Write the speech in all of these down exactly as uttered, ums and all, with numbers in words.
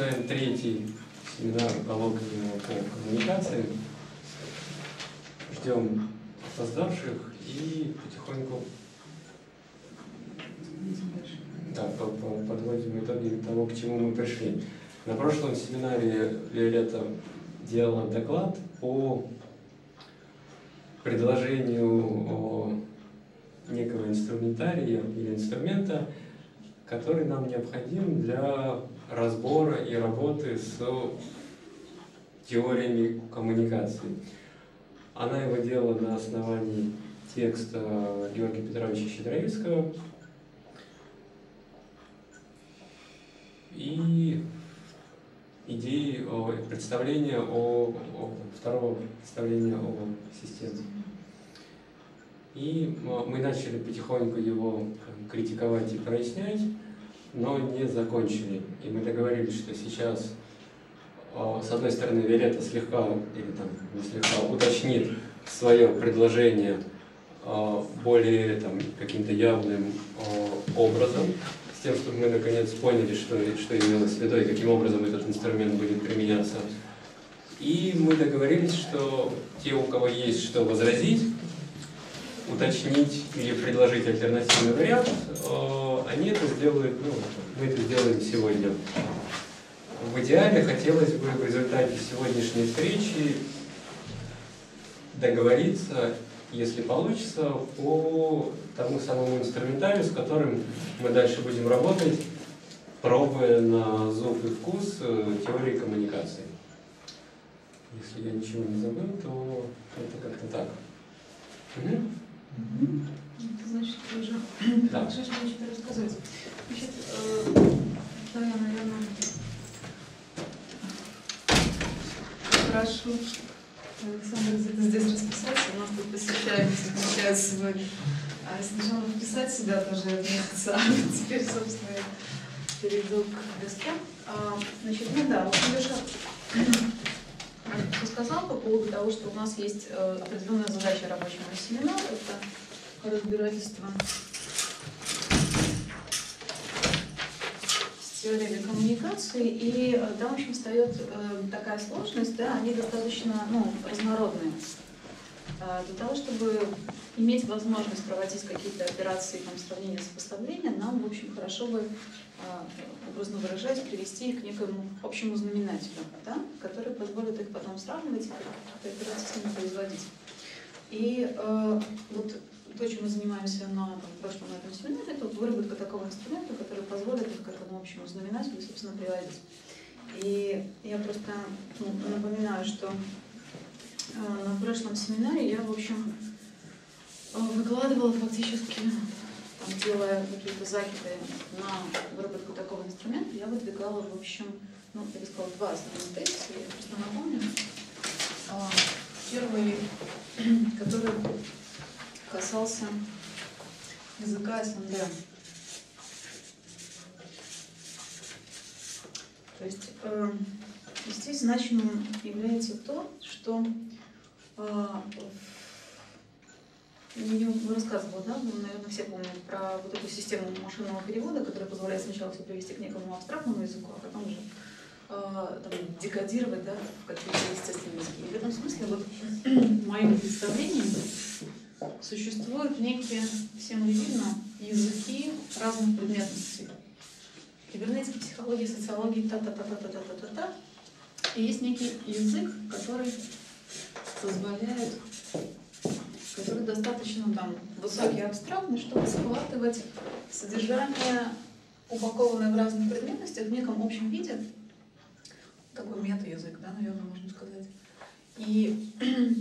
начинаем третий семинар по логике по коммуникации. Ждем опоздавших и потихоньку да, подводим итоги того, к чему мы пришли. На прошлом семинаре Виолетта делала доклад по предложению некого инструментария или инструмента, который нам необходим для разбора и работы с теориями коммуникации. Она его делала на основании текста Георгия Петровича Щедровицкого. И идеи о, представления о, о второго представления о системе. И мы начали потихоньку его критиковать и прояснять, но не закончили. И мы договорились, что сейчас, с одной стороны, Виолетта слегка, или там не слегка, уточнит свое предложение более каким-то явным образом, с тем, чтобы мы наконец поняли, что, что имелось в виду и каким образом этот инструмент будет применяться. И мы договорились, что те, у кого есть что возразить, уточнить или предложить альтернативный вариант, они это сделают, ну, мы это сделаем сегодня. В идеале хотелось бы в результате сегодняшней встречи договориться, если получится, по тому самому инструментарию, с которым мы дальше будем работать, пробуя на зуб и вкус теории коммуникации. Если я ничего не забыл, то это как-то так. Угу. Это значит, ты уже да. решишь мне что-то рассказать. Значит, э, да, я, наверное, прошу Александра где-то здесь расписаться. У нас тут посещаемся, получается, сегодня. А сначала вписать себя тоже вместо, а теперь, собственно, я перейду к доске. А, значит, ну да, вот Леша сказал по поводу того, что у нас есть э, определенная задача рабочего семинара, это разбирательство с теориями коммуникации, и э, там, в общем, встает э, такая сложность, да, они достаточно ну, разнородные. Э, для того, чтобы иметь возможность проводить какие-то операции там, сравнения сопоставления, нам, в общем, хорошо бы, э, образно выражаясь, привести их к некому общему знаменателю, да, который позволит их потом сравнивать и какие-то операции с ними производить. И э, вот то, чем мы занимаемся на там, прошлом на этом семинаре, это вот выработка такого инструмента, который позволит их к этому общему знаменателю, собственно, приводить. И я просто ну, напоминаю, что э, на прошлом семинаре я, в общем, выкладывала фактически, там, делая какие-то закиды на выработку такого инструмента, я выдвигала, в общем, ну, я бы сказала, два основных тезиса, я просто напомню. Первый, который касался языка СНД. То есть э, здесь значимым является то, что э, я вам рассказывала, да, вы, наверное, все помнят про вот эту систему машинного перевода, которая позволяет сначала все привести к некому абстрактному языку, а потом уже э, там, декодировать, да, в какие-то естественные языки. И в этом смысле, вот, в моем представлении, существуют некие, всем видно, языки разных предметностей. Кибернетики, психологии, социологии, та-та-та-та-та-та-та-та. И есть некий язык, который позволяет, который достаточно там высокий и абстрактный, чтобы схватывать содержание, упакованное в разных предметностях, в неком общем виде. Такой мета-язык, да, наверное, можно сказать. И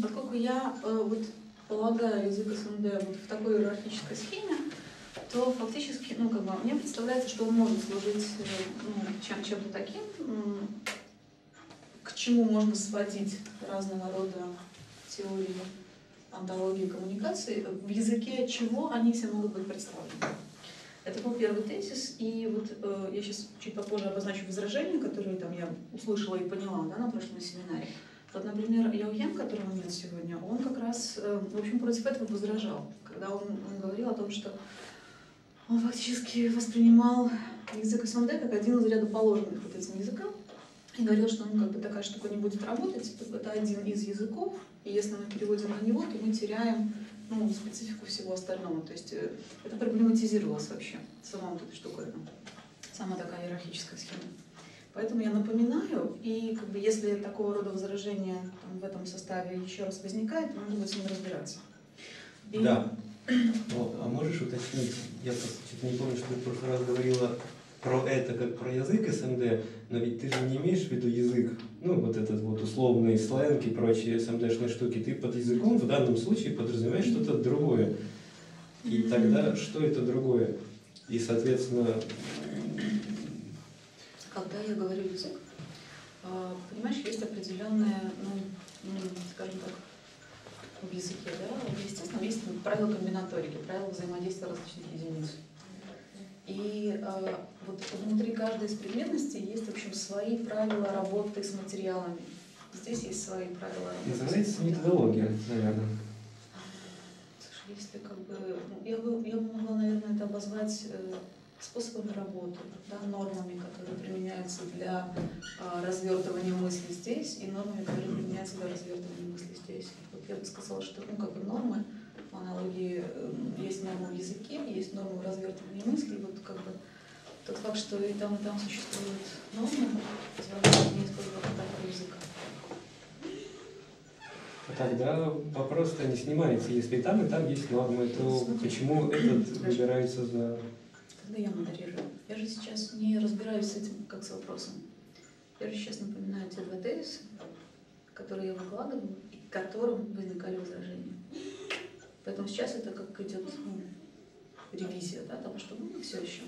поскольку я э, вот, полагаю язык СНД вот в такой иерархической схеме, то фактически, ну, как бы, мне представляется, что он может служить ну, чем, чем-то таким, к чему можно сводить разного рода теории, антологии коммуникации, в языке чего они все могут быть представлены. Это был первый тезис, и вот э, я сейчас чуть попозже обозначу возражения, которые там я услышала и поняла, да, на прошлом семинаре. Вот, например, Йоген, которого нет сегодня, он как раз, э, в общем, против этого возражал, когда он, он говорил о том, что он фактически воспринимал язык СНД как один из ряда положенных вот этим языкам, и говорил, что ну, как бы такая штука не будет работать, это один из языков, и если мы переводим на него, то мы теряем ну, специфику всего остального. То есть это проблематизировалось вообще, сама вот эта штука, сама такая иерархическая схема. Поэтому я напоминаю, и как бы, если такого рода возражение там, в этом составе еще раз возникает, то нужно с ним разбираться. И... Да. Вот, а можешь уточнить, я просто чуть не помню, что ты в прошлый раз говорила про это как про язык эс эм дэ, но ведь ты же не имеешь в виду язык, ну вот этот вот условный сленг и прочие эс эм дэшные штуки, ты под языком в данном случае подразумеваешь что-то другое, и тогда что это другое? И, соответственно... Когда я говорю язык, понимаешь, есть определенные, ну, скажем так, в языке, да, естественно, есть правила комбинаторики, правила взаимодействия различных единиц. И э, вот внутри каждой из предметностей есть, в общем, свои правила работы с материалами. Здесь есть свои правила. Называется методология, наверное. Слушай, если как бы, я бы, я бы могла, наверное, это обозвать э, способами работы, да, нормами, которые применяются для э, развертывания мысли здесь, и нормами, которые применяются для развертывания мысли здесь. Вот я бы сказала, что ну, как бы нормы, по аналогии, есть нормы в языке, есть нормы в развертывании мыслей. Вот как бы тот факт, что и там, и там существуют нормы, позволяет мне использовать такой язык. Тогда вопрос-то не снимается. Если и там, и там есть нормы, то смотри, почему этот выбирается за... Когда я модерирую? Я же сейчас не разбираюсь с этим как с вопросом. Я же сейчас напоминаю те два тезиса, которые я выкладываю, и к которым возникали возражения. Поэтому сейчас это как идет ну, ревизия, да, того, что было все еще.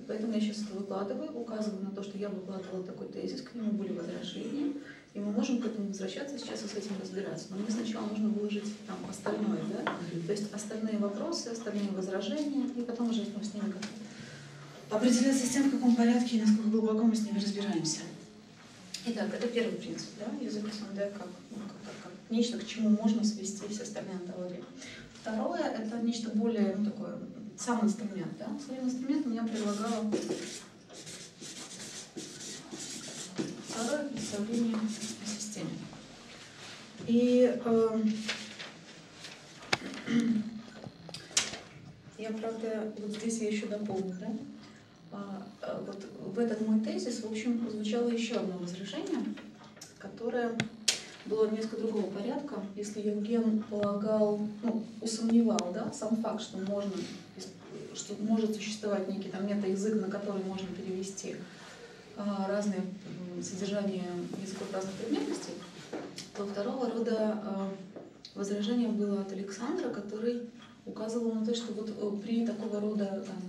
И поэтому я сейчас это выкладываю, указываю на то, что я выкладывала такой тезис, к нему были возражения, и мы можем к этому возвращаться сейчас и с этим разбираться. Но мне сначала нужно выложить там остальное, да, то есть остальные вопросы, остальные возражения, и потом уже ну, с ними как-то определиться с тем, в каком порядке и насколько глубоко мы с ними разбираемся. Итак, это первый принцип, да, язык эс эм дэ как, ну, как, как, как нечто, к чему можно свести все остальные антологии. Второе – это нечто более ну, такое, сам инструмент. Да? Своим инструментом я предлагала второе представление о системе. И э, я, правда, вот здесь я еще дополню, да? а, а, вот в этот мой тезис, в общем, звучало еще одно возражение, которое... было несколько другого порядка, если Евген полагал, ну, усомневал, да, сам факт, что можно, что может существовать некий там мета-язык, на который можно перевести а, разные м, содержания языков разных предметностей, то второго рода а, возражение было от Александра, который указывал на то, что вот при такого рода там,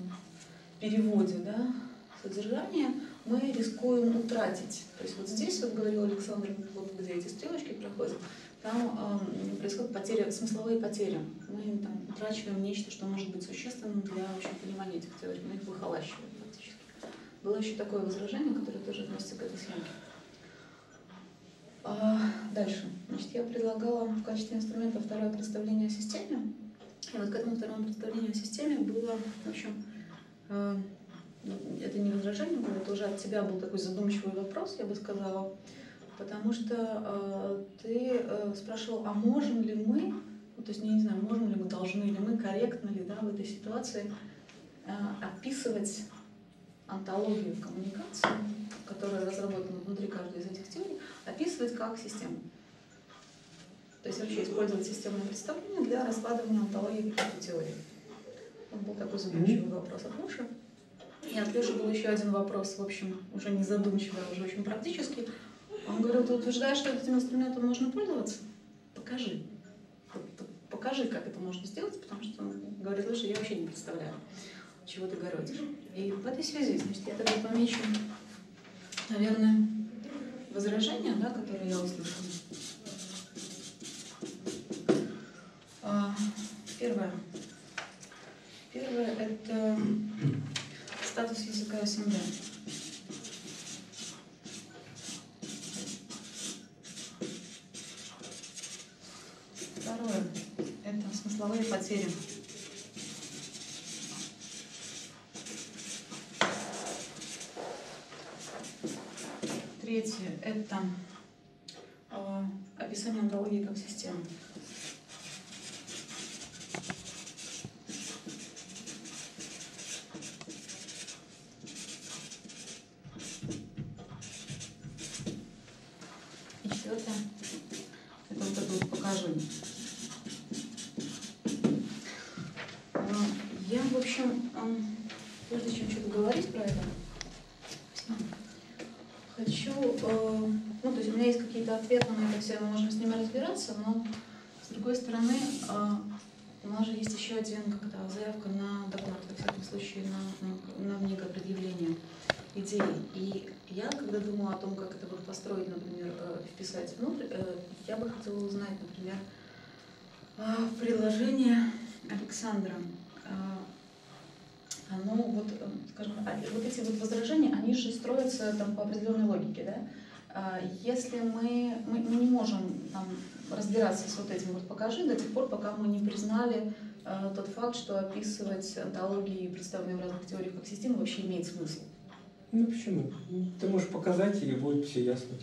переводе, да, содержания мы рискуем утратить. То есть вот здесь, вот говорил Александр, вот где эти стрелочки проходят, там э, происходят потери, смысловые потери. Мы там утрачиваем нечто, что может быть существенным для вообще, понимания этих теорий, мы их выхолащиваем практически. Было еще такое возражение, которое тоже относится к этой съемке. А, дальше. Значит, я предлагала в качестве инструмента второе представление о системе. И вот к этому второму представлению о системе было, в общем, э, это не возражение было, это уже от тебя был такой задумчивый вопрос, я бы сказала, потому что э, ты э, спрашивал, а можем ли мы, ну, то есть я не знаю, можем ли мы, должны ли мы, корректно ли да, в этой ситуации э, описывать антологию коммуникации, которая разработана внутри каждой из этих теорий, описывать как систему. То есть вообще использовать системное представление для раскладывания антологии каких-то теорий. Вот был такой задумчивый вопрос от Муши. И от Леши был еще один вопрос, в общем, уже не задумчивый, а уже очень практический. Он говорил, ты утверждаешь, что этим инструментом можно пользоваться? Покажи. Покажи, как это можно сделать, потому что он говорит, Леша, я вообще не представляю, чего ты городишь. И в этой связи, значит, я тогда помечу, наверное, возражения, да, которые я услышала. Первое. Первое – это... статус языка эс эм дэ. Второе – это смысловые потери. Третье Третье – это э, описание онтологии как системы. И четвертое – это вот это вот покажение. Э, я, в общем, э, прежде чем что-то говорить про это, хочу, э, ну, то есть у меня есть какие-то ответы на это все, мы можем с ними разбираться, но, с другой стороны, э, у нас же есть еще один, когда заявка на доклад, во всяком случае, на, на, на многодопредъявление идей. И я, когда думала о том, как это будет построить, например, э, вписать внутрь, э, я бы хотела узнать, например, э, приложение Александра. Э, Оно, вот, скажем, вот эти вот возражения, они же строятся там, по определенной логике, да? Если мы, мы, мы не можем там, разбираться с вот этим вот «покажи» до тех пор, пока мы не признали э, тот факт, что описывать онтологии, представленные в разных теориях как системы, вообще имеет смысл. Ну почему? Ты можешь показать, и будет все ясно.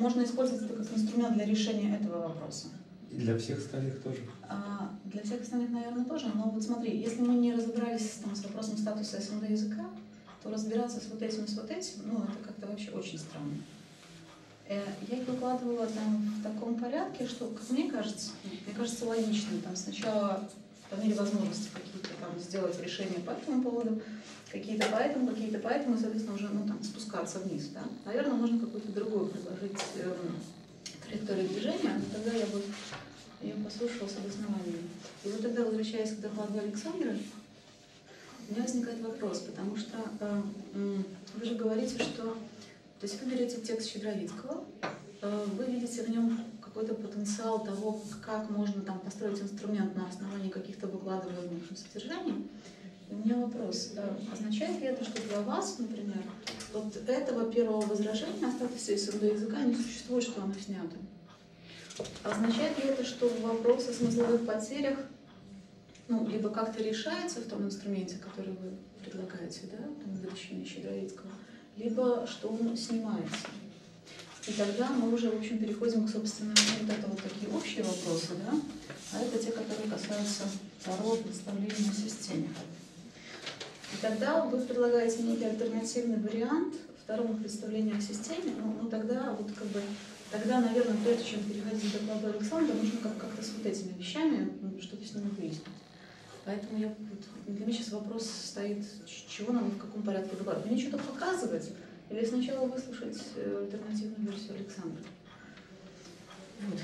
Можно использовать это как инструмент для решения этого вопроса. И для всех остальных тоже? А, для всех остальных, наверное, тоже. Но вот смотри, если мы не разобрались там, с вопросом статуса СНД языка, то разбираться с вот этим и с вот этим, ну, это как-то вообще очень странно. Э, я их выкладывала там в таком порядке, что, как мне кажется, мне кажется логично. Там сначала по мере возможности какие-то там сделать решения по этому поводу, какие-то по этому, какие-то по этому, и, соответственно, уже, ну, там, спускаться вниз, да. Наверное, можно какую-то другую предложить э, траекторию движения, но тогда я бы ее послушала с обоснованием. И вот тогда, возвращаясь к докладу Александра, у меня возникает вопрос, потому что э, вы же говорите, что... То есть вы берете текст Щедровицкого, э, вы видите в нем какой-то потенциал того, как можно там построить инструмент на основании каких-то выкладываемых содержаний. И у меня вопрос, э, означает ли это, что для вас, например, вот этого первого возражения о статусе СНД языка не существует, что оно снято? Означает ли это, что вопрос о смысловых потерях, ну, либо как-то решается в том инструменте, который вы предлагаете, да, в вытащении Щедровицкого, либо что он снимается? И тогда мы уже, в общем, переходим к, собственно, вот это вот такие общие вопросы, да, а это те, которые касаются второго представления о системе. И тогда вы предлагаете некий альтернативный вариант второму представлению о системе, ну, ну тогда вот как бы... Тогда, наверное, прежде чем переходить к докладу Александра, нужно как-то с вот этими вещами, ну, что-то с ними выяснить. Поэтому я, для меня сейчас вопрос стоит, чего нам в каком порядке выкладывать. Мне что-то показывать или сначала выслушать альтернативную версию Александра? Вот.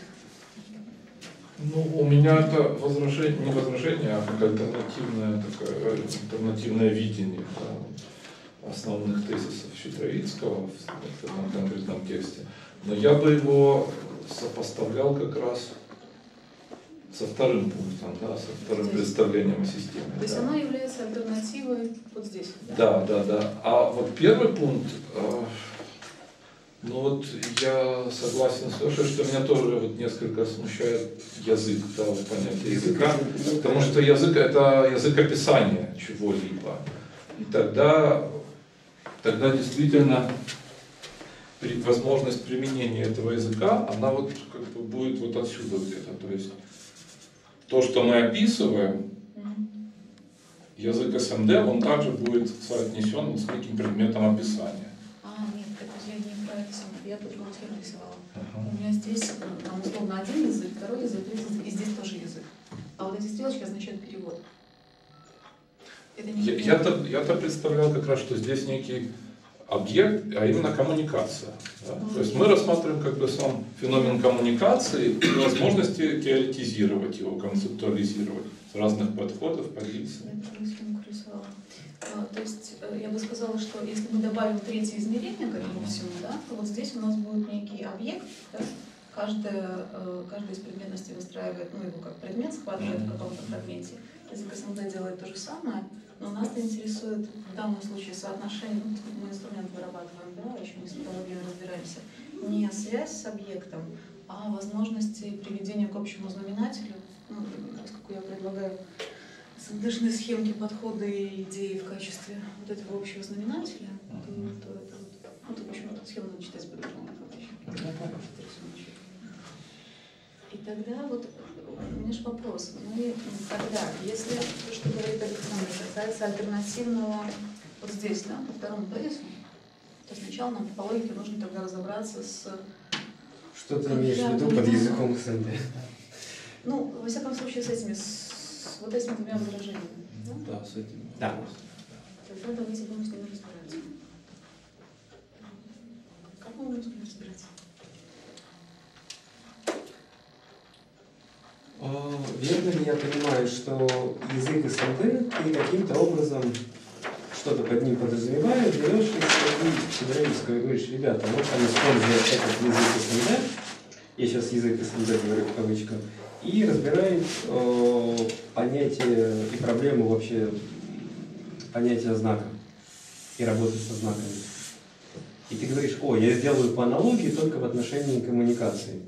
Ну, у меня это возражение, не возражение, а как альтернативное, такое, альтернативное видение, да, основных тезисов Щедровицкого в этом конкретном тексте. Но я бы его сопоставлял как раз со вторым пунктом, да, со вторым здесь. Представлением о системе. То есть да. Она является альтернативой вот здесь? Да, да, да. да. А вот первый пункт, э, ну вот я согласен с Лешей, что меня тоже вот несколько смущает язык, да, понятие языка, потому что язык — это язык описания чего-либо. И тогда, тогда действительно... возможность применения этого языка, она вот как бы будет вот отсюда где-то. То есть то, что мы описываем, язык СМД, он также будет соотнесен с неким предметом описания. А, нет, это я не про СМД, я по-другому схему рисовала. Ага. У меня здесь, там, условно, один язык, второй язык, и здесь тоже язык. А вот эти стрелочки означают перевод. Я-то я представлял как раз, что здесь некий объект, а именно коммуникация. Да? То есть мы рассматриваем как бы сам феномен коммуникации и возможности теоретизировать его, концептуализировать с разных подходов, позиций. То есть я бы сказала, что если мы добавим третье измерение к этому всему, да, то вот здесь у нас будет некий объект, да? Каждая, каждая из предметностей выстраивает, ну, его как предмет, схватывает в каком-то фрагменте. Язык СМД делает то же самое, но нас интересует в данном случае соотношение, мы инструмент вырабатываем, да, еще не с методологией разбираемся, не связь с объектом, а возможности приведения к общему знаменателю, ну, поскольку я предлагаю СМД-шные схемки, подходы и идеи в качестве вот этого общего знаменателя, то это вот Ну, тут почему-то схему надо читать по-другому. И тогда вот у меня же вопрос. Мы тогда, если то, что говорит Александр, касается альтернативного вот здесь, да, по второму тезису, то сначала нам по логике нужно тогда разобраться с... Что ты имеешь в виду под языком СНД? Ну, во всяком случае, с этими, с вот этими двумя возражениями. Да, да, с этими. Да. Тогда давайте будем с ними разбираться. Как мы будем с ними разбираться? Верно ли я понимаю, что язык СНД ты каким-то образом что-то под ним подразумеваешь, берешь из Щедровицкого и говоришь, ребята, вот там использовать этот язык СНД, я сейчас язык СНД говорю в кавычках, и разбирает э, понятие и проблему вообще понятия знака и работы со знаками. И ты говоришь, о, я сделаю по аналогии только в отношении коммуникации.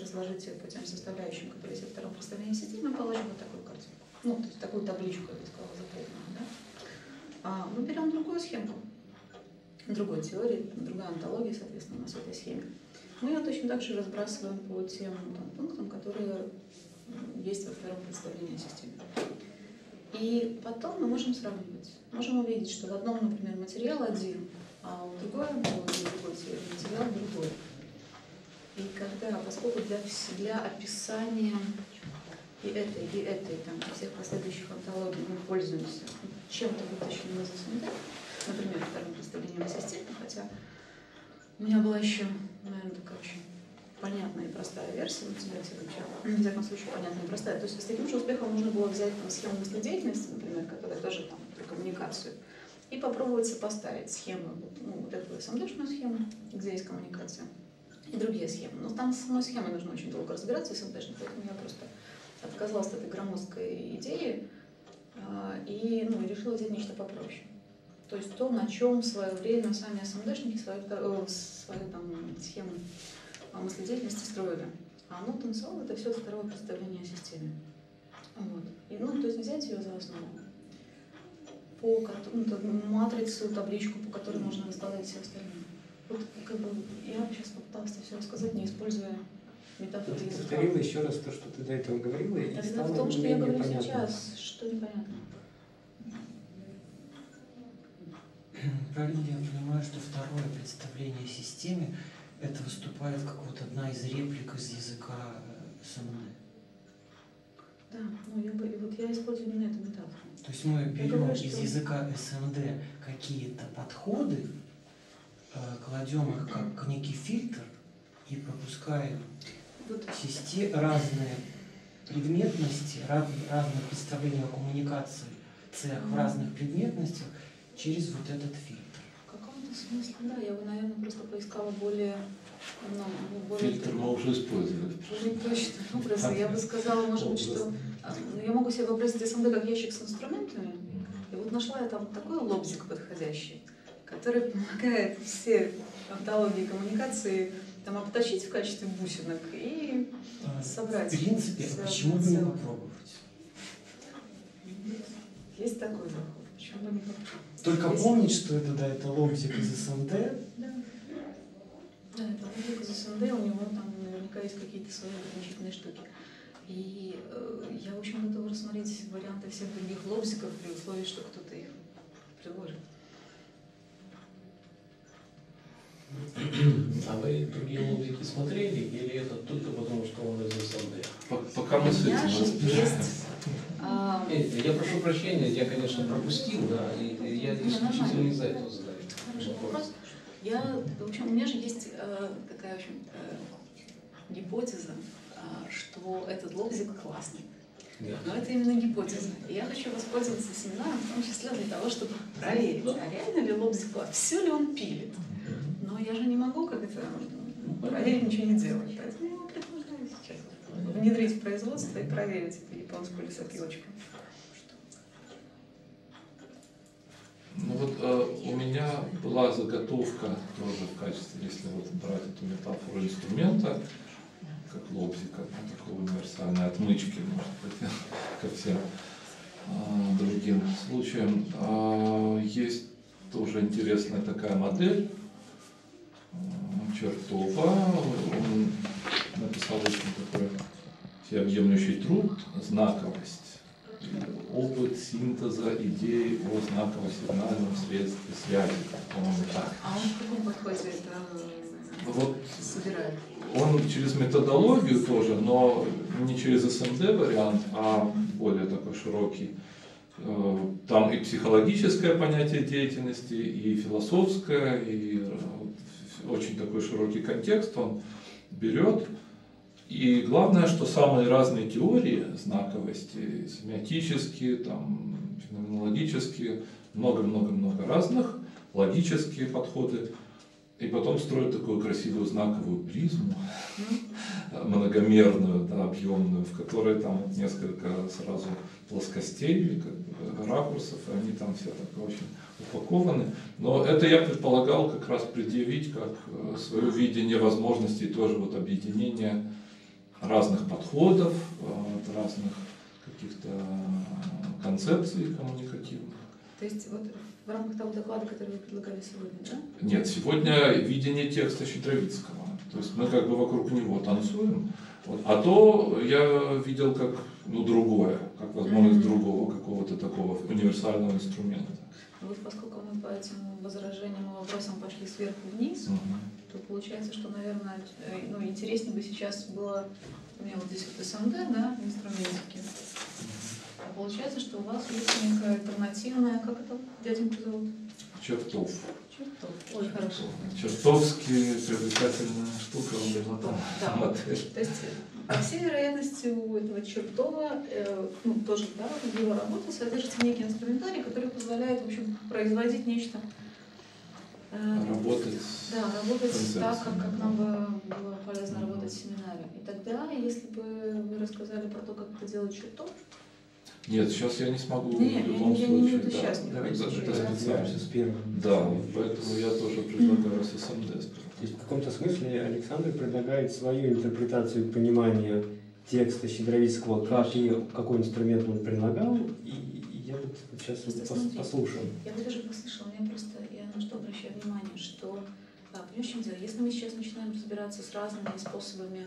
Разложить ее путем составляющим, которые есть во втором представлении сети, мы положим вот такую картинку. Ну, то есть такую табличку, я бы сказала, заполненную. Да? А мы берем другую схемку, другой теории, другая антология, соответственно, у нас в этой схеме. Мы ее точно так же разбрасываем по тем там, пунктам, которые есть во втором представлении системы. И потом мы можем сравнивать. Можем увидеть, что в одном, например, материал один, а у другого, у другой теории, материал другой. И когда, поскольку для, для описания и этой, и этой, там, всех последующих антологий мы пользуемся чем-то вытащенным из СНД, например, вторым представлением системы, хотя у меня была еще, наверное, такая очень понятная и простая версия, у тебя всегда, в всяком случае, понятная и простая. То есть с таким же успехом можно было взять там, схему мыследеятельности, например, которая тоже там, про коммуникацию, и попробовать сопоставить схемы, ну, вот эту СНД-шную схему, где есть коммуникация, и другие схемы. Но там с самой схемой нужно очень долго разбираться, СНД-шной, поэтому я просто отказалась от этой громоздкой идеи и, ну, решила взять нечто попроще. То есть то, на чем в свое время сами СНД-шники свою, э, свою там, схему мыследеятельности строили. А оно танцевало, это все второе представление системы. Вот. И, ну, то есть взять ее за основу. По ну, матрицу, табличку, по которой можно рассказать все остальное. Вот, как бы, я сейчас попыталась все рассказать, не используя метафоры языка. Ты повторила еще раз то, что ты до этого говорила, и стало в том, что я говорю непонятно. Сейчас, что непонятно. Правильно ли я понимаю, что второе представление системе это выступает как вот одна из реплик из языка СНД? Да, ну я бы, вот я использую именно эту метафору. То есть мы берем говорю, из что... языка СНД какие-то подходы, кладем их как некий фильтр и пропускаем вот. Системы, разные предметности, раз, разные представления о коммуникации цех в разных предметностях через вот этот фильтр. В каком-то смысле, да, я бы, наверное, просто поискала более... Ну, более фильтр мы уже использовали. Уже точно, ну, просто я бы сказала, может быть, что... Я могу себе вообразить СНД как ящик с инструментами, и вот нашла я там такой лобзик подходящий, который помогает все антологии коммуникации там, обтащить в качестве бусинок и а, собрать. В принципе, а почему бы не попробовать? Есть такой заход, почему бы не попробовать? Только есть... помнить, что это, да, это лобзик из СНД. Да, да, это лобзик из СНД, у него там наверняка есть какие-то свои ограничительные штуки. И э, я, в общем, готова рассмотреть варианты всех других лобзиков при условии, что кто-то их приложит. А вы другие лобзики смотрели, или это только потому, что он из СНД? Пока мы с этим... Я прошу прощения, я, конечно, пропустил, да, и я исключительно из-за этого задаю. Я, в общем, у меня же есть э, такая, в общем, э, гипотеза, э, что этот лобзик классный. Да. Но это именно гипотеза. И я хочу воспользоваться семинаром, в том числе для того, чтобы проверить, а реально ли лобзик классный, все ли он пилит. Но я же не могу как-то проверить, ничего не делать. Поэтому я его предлагаю сейчас внедрить в производство и проверить эту японскую лесопилочку. Ну вот э, у меня была заготовка тоже в качестве, если вот брать эту метафору инструмента, как лобзика, такой универсальной отмычки, может быть, ко всем э, другим случаям. Э, есть тоже интересная такая модель э, Чертова. Он написал очень такой всеобъемлющий труд «Знаковость». Опыт синтеза идей о знаково-сигнальном средстве связи, по-моему, так. А он в каком подходе это вот собирает? Он через методологию тоже, но не через эс эм дэ вариант, а более такой широкий. Там и психологическое понятие деятельности, и философское, и очень такой широкий контекст он берет. И главное, что самые разные теории знаковости, семиотические, там, феноменологические, много-много-много разных, логические подходы, и потом строят такую красивую знаковую призму, многомерную, да, объемную, в которой там несколько сразу плоскостей, как бы, ракурсов, и они там все так очень упакованы. Но это я предполагал как раз предъявить как свое видение возможностей тоже вот объединения разных подходов, разных каких-то концепций коммуникативных. То есть вот в рамках того доклада, который вы предлагали сегодня, да? Нет, сегодня видение текста Щедровицкого. То есть мы как бы вокруг него танцуем. Вот. А то я видел как ну, другое, как возможность mm-hmm. другого какого-то такого универсального инструмента. Вот поскольку мы по этим возражениям и вопросам пошли сверху вниз, mm-hmm. то получается, что, наверное, ну, интереснее бы сейчас было, у меня вот здесь вот эс эм дэ, да, инструментики. А получается, что у вас есть некая альтернативная, как это, дяденьку зовут? Чертов. Чертов. Ой, хорошо. Чертовский, привлекательная штука, он лежал там. Да. Модель. То есть, по всей вероятности, у этого Чертова, э, ну, тоже, да, его работа содержится некий инструментарий, который позволяет, в общем, производить нечто. Э, работать. Да, работать так, как, как нам бы было полезно работать в семинаре. И тогда, если бы вы рассказали про то, как это делать Чертов. Нет, сейчас я не смогу Нет, в любом я, случае. Я да. Давайте разбираемся с первым. Да, поэтому я тоже предлагаю с эс эм дэ. То есть в каком-то смысле Александр предлагает свою интерпретацию понимания текста Щедровицкого, как и какой инструмент он предлагал, и, и я вот сейчас вот послушаю. Я даже послушала, я просто я на что обращаю внимание, что да, понимаешь, в чем дело? Если мы сейчас начинаем разбираться с разными способами,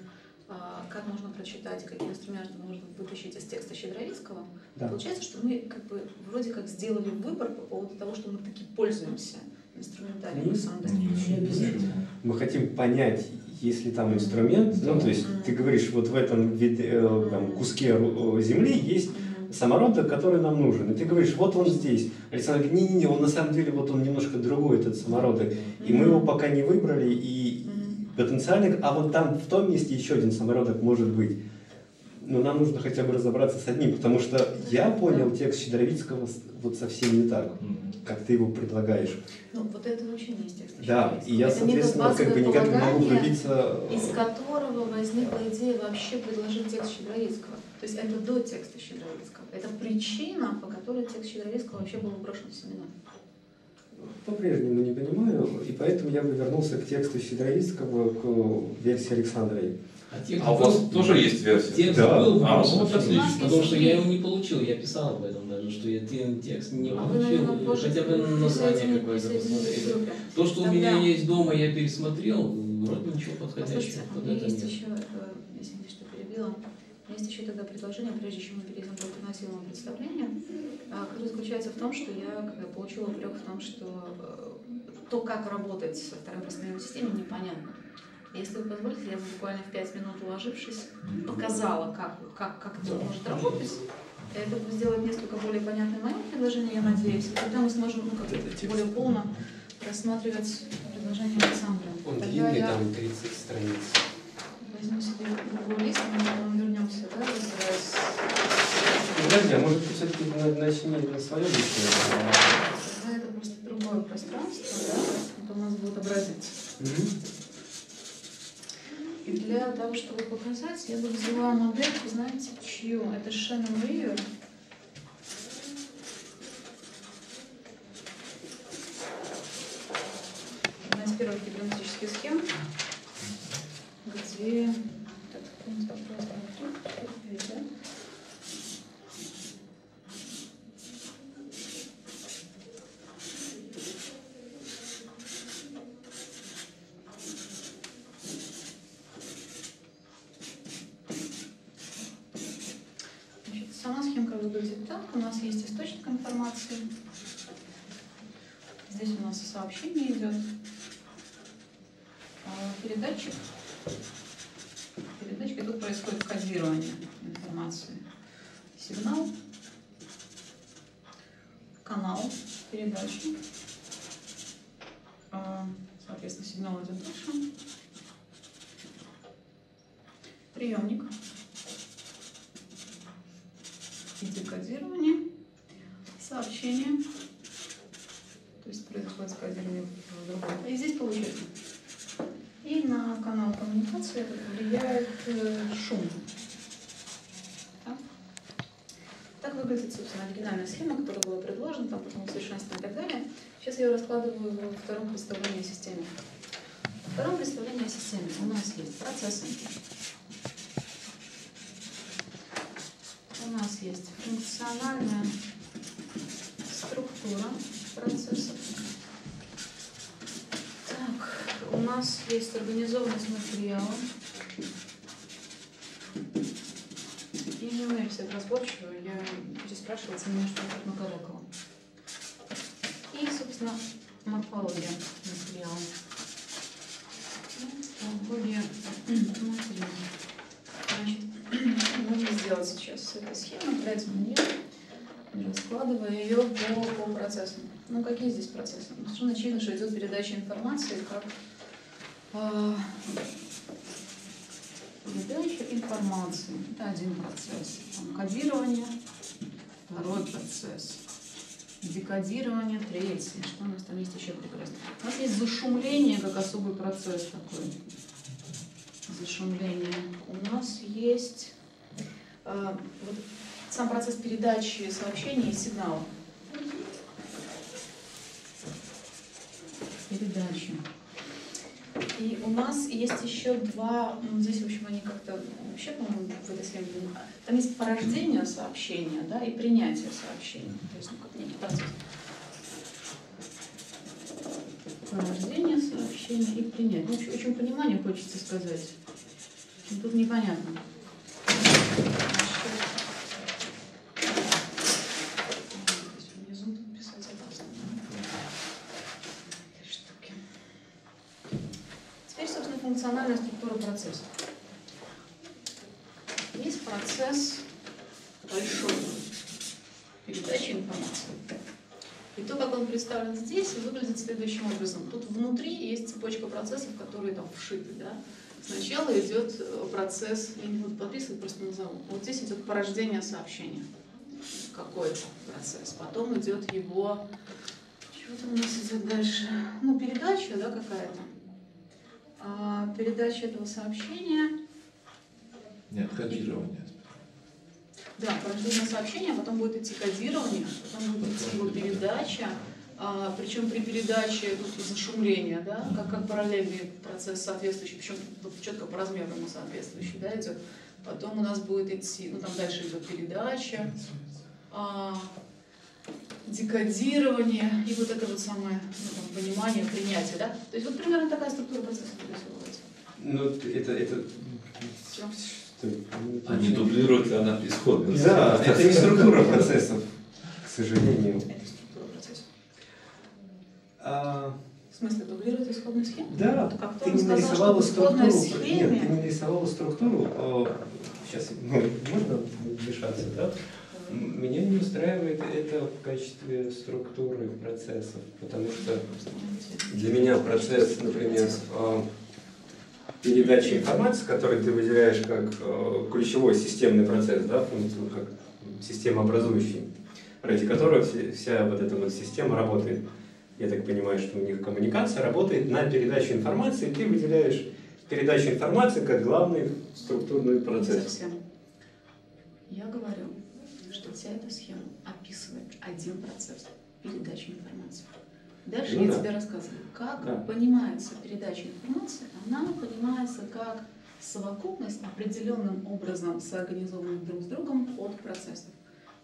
как можно прочитать, какие инструменты можно вытащить из текста Щедровицкого, да. Получается, что мы как бы вроде как сделали выбор по поводу того, что мы таки пользуемся инструментарием. Mm-hmm. Мы хотим понять, есть ли там инструмент, mm-hmm. ну, то есть mm-hmm. ты говоришь, вот в этом виде, там, куске земли есть mm-hmm. самородок, который нам нужен, и ты говоришь, вот он здесь. Александр говорит, не-не-не, он на самом деле, вот он немножко другой, этот самородок, mm-hmm. и мы его пока не выбрали, и потенциальных, а вот там в том месте еще один самородок может быть. Но нам нужно хотя бы разобраться с одним, потому что я понял текст Щедровицкого вот совсем не так, как ты его предлагаешь. Ну вот это вообще не из текста Щедровицкого. Да, и я, это соответственно, как бы никак не могу влюбиться. Из которого возникла идея вообще предложить текст Щедровицкого. То есть это до текста Щедровицкого. Это причина, по которой текст Щедровицкого вообще был выброшен в семинар. По-прежнему не понимаю, и поэтому я бы вернулся к тексту Щедровицкого, к версии Александра. А, а у вас был... тоже есть версия? Текст да. был, а, ну, потому что я его не получил, я писал об этом даже, что я текст не получил, а хотя бы название какое-то посмотрели. То, что тогда... у меня есть дома, я пересмотрел, вроде ничего подходящего. У меня есть еще, извините, что перебила, у меня есть еще тогда предложение, прежде чем мы перейдем к альтернативному представлению, которое заключается в том, что я, когда получила упрек в том, что то, как работать со второй представленной системой, непонятно. Если вы позволите, я буквально в пять минут уложившись, показала, как, как, как это может работать. Это будет сделать несколько более понятное мое предложение, я надеюсь. И тогда мы сможем ну, как-то более полно рассматривать предложение Александра. Он длинный, там тридцать страниц. Возьму себе другой лист, мы потом вернемся, да, разбираясь. Подожди, а может, все-таки начни на свое личное? Тогда это просто другое пространство, да? Это у нас будет образец. Угу. И для того, чтобы показать, я бы взяла модель, вы знаете, чью? Это Шеннон Ривер. Одна из первых гидроматических схем. Где... Так, у нас вопрос открыт, да? Значит, сама схемка выглядит так. У нас есть источник информации. Здесь у нас сообщение идет. Передатчик. Передатчик, и тут происходит кодирование информации. Сигнал, канал передачи. Соответственно, сигнал идет дальше. Приемник. И декодирование. Сообщение. То есть происходит кодирование другого. И здесь получается. И на канал коммуникации влияет шум. Так, так выглядит, собственно, оригинальная схема, которая была предложена, там потом совершенствование и так далее. Сейчас я ее раскладываю во втором представлении о системе. Во втором представлении о системе у нас есть процессы. У нас есть функциональная структура процессов. У нас есть организованность материала. И не умею все разборчиваю, я переспрашиваться не что тут многолокого. И, собственно, морфология материала. Морфология материала. Значит, можно сделать сейчас с этой схемой, дать мне, раскладывая ее по, по процессам. Ну, какие здесь процессы? Совершенно очевидно, что идет передача информации как... Передача информации. Это один процесс. Там кодирование, второй процесс. Декодирование, третий. Что у нас там есть еще прекрасное? У нас есть зашумление, как особый процесс такой. Зашумление. У нас есть э, вот, сам процесс передачи сообщений и сигналов. Передача. И у нас есть еще два, ну, здесь, в общем, они как-то вообще, по-моему, в этой схеме, там есть порождение сообщения, да, и принятие сообщения. То есть, ну, как некий процесс. Порождение сообщения и принятие. Ну, в общем, в общем, понимание хочется сказать. Тут непонятно. Функциональная структура процесса. Есть процесс большой передачи информации. И то, как он представлен здесь, выглядит следующим образом. Тут внутри есть цепочка процессов, которые там вшиты. Да? Сначала идет процесс, я не буду подписывать, просто назову. Вот здесь идет порождение сообщения. Какой-то процесс. Потом идет его... Чего там у нас идет дальше? Ну, передача, да, какая-то. Передача этого сообщения. Нет, кодирование. Да, порождение сообщения, потом будет идти кодирование, потом будет идти его передача. А, причем при передаче тут зашумление, да, как, как параллельный процесс соответствующий, причем тут четко по размеру ему соответствующий, да, идет. Потом у нас будет идти, ну там дальше идет передача, а, декодирование и вот это вот самое, ну, там, понимание, принятие, да? То есть вот примерно такая структура процесса происходит. Ну, это... это... Они дублируют, она исходная. Да, это не структура процессов, к сожалению. Это структура процессов. А... В смысле, дублирует исходную схему? Да, как ты не нарисовала структуру. Нет, ты не нарисовала структуру. Сейчас, ну, можно дышаться, да? Меня не устраивает это в качестве структуры процессов, потому что для меня процесс, например, передачи информации, который ты выделяешь как ключевой системный процесс, да, функцию, как системообразующий, ради которого вся вот эта вот система работает. Я так понимаю, что у них коммуникация работает на передачу информации, и ты выделяешь передачу информации как главный структурный процесс. Я говорю, что вся эта схема описывает один процесс передачи информации. Дальше ну, я да. тебе рассказываю, как да. понимается передача информации. Она понимается как совокупность определенным образом соорганизованных друг с другом подпроцессов.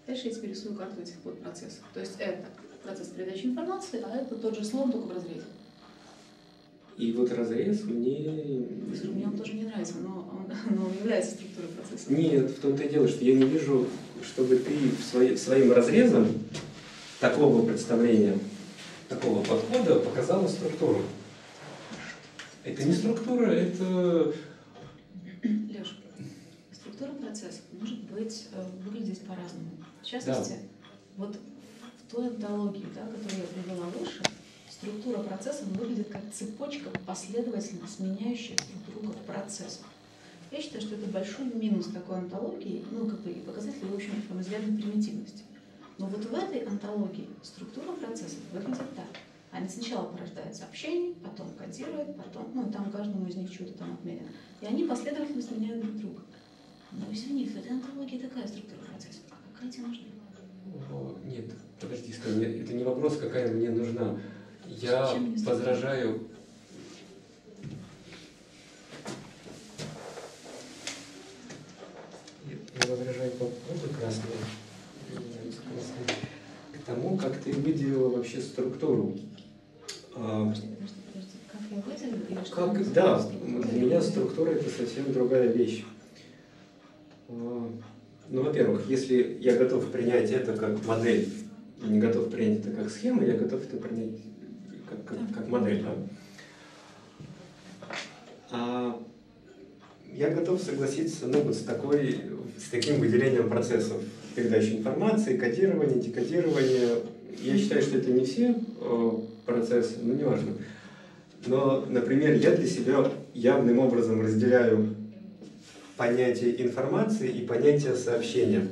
Дальше я тебе рисую карту этих подпроцессов. То есть это процесс передачи информации, а это тот же слон, только в разрезе. И вот разрез мне... Мне он тоже не нравится, но он, но он является структурой процесса. Нет, в том-то и дело, что я не вижу, чтобы ты свои, своим разрезом такого представления, такого подхода показала структуру. Это не структура, это... Леш, структура процесса может быть, выглядеть по-разному. В частности, да. вот в той антологии, да, которую я привела выше, структура процесса выглядит как цепочка последовательно сменяющих друг друга процессов. Я считаю, что это большой минус такой антологии, ну как бы и показатель, в общем, изрядной примитивности. Но вот в этой антологии структура процессов выглядит так. Они сначала порождают сообщения, потом кодируют, потом, ну там каждому из них что-то там отмерено. И они последовательно сменяют друг друга. Но извини, в этой антологии такая структура процессов. А какая тебе нужна? О, нет, подожди, скажи, это не вопрос, какая мне нужна. Я возражаю. Я возражаю по поводу красного, к тому, как ты выделила вообще структуру. Подожди, подожди, подожди. Как я выделила? Как, да, для меня структура это совсем другая вещь. Ну, во-первых, если я готов принять это как модель, не готов принять это как схему, я готов это принять. Как, как модель, да? а, я готов согласиться ну, вот с, такой, с таким выделением процессов передачи информации, кодирования, декодирования. Я считаю, что это не все процессы, но не важно. Но, например, я для себя явным образом разделяю понятие информации и понятие сообщения.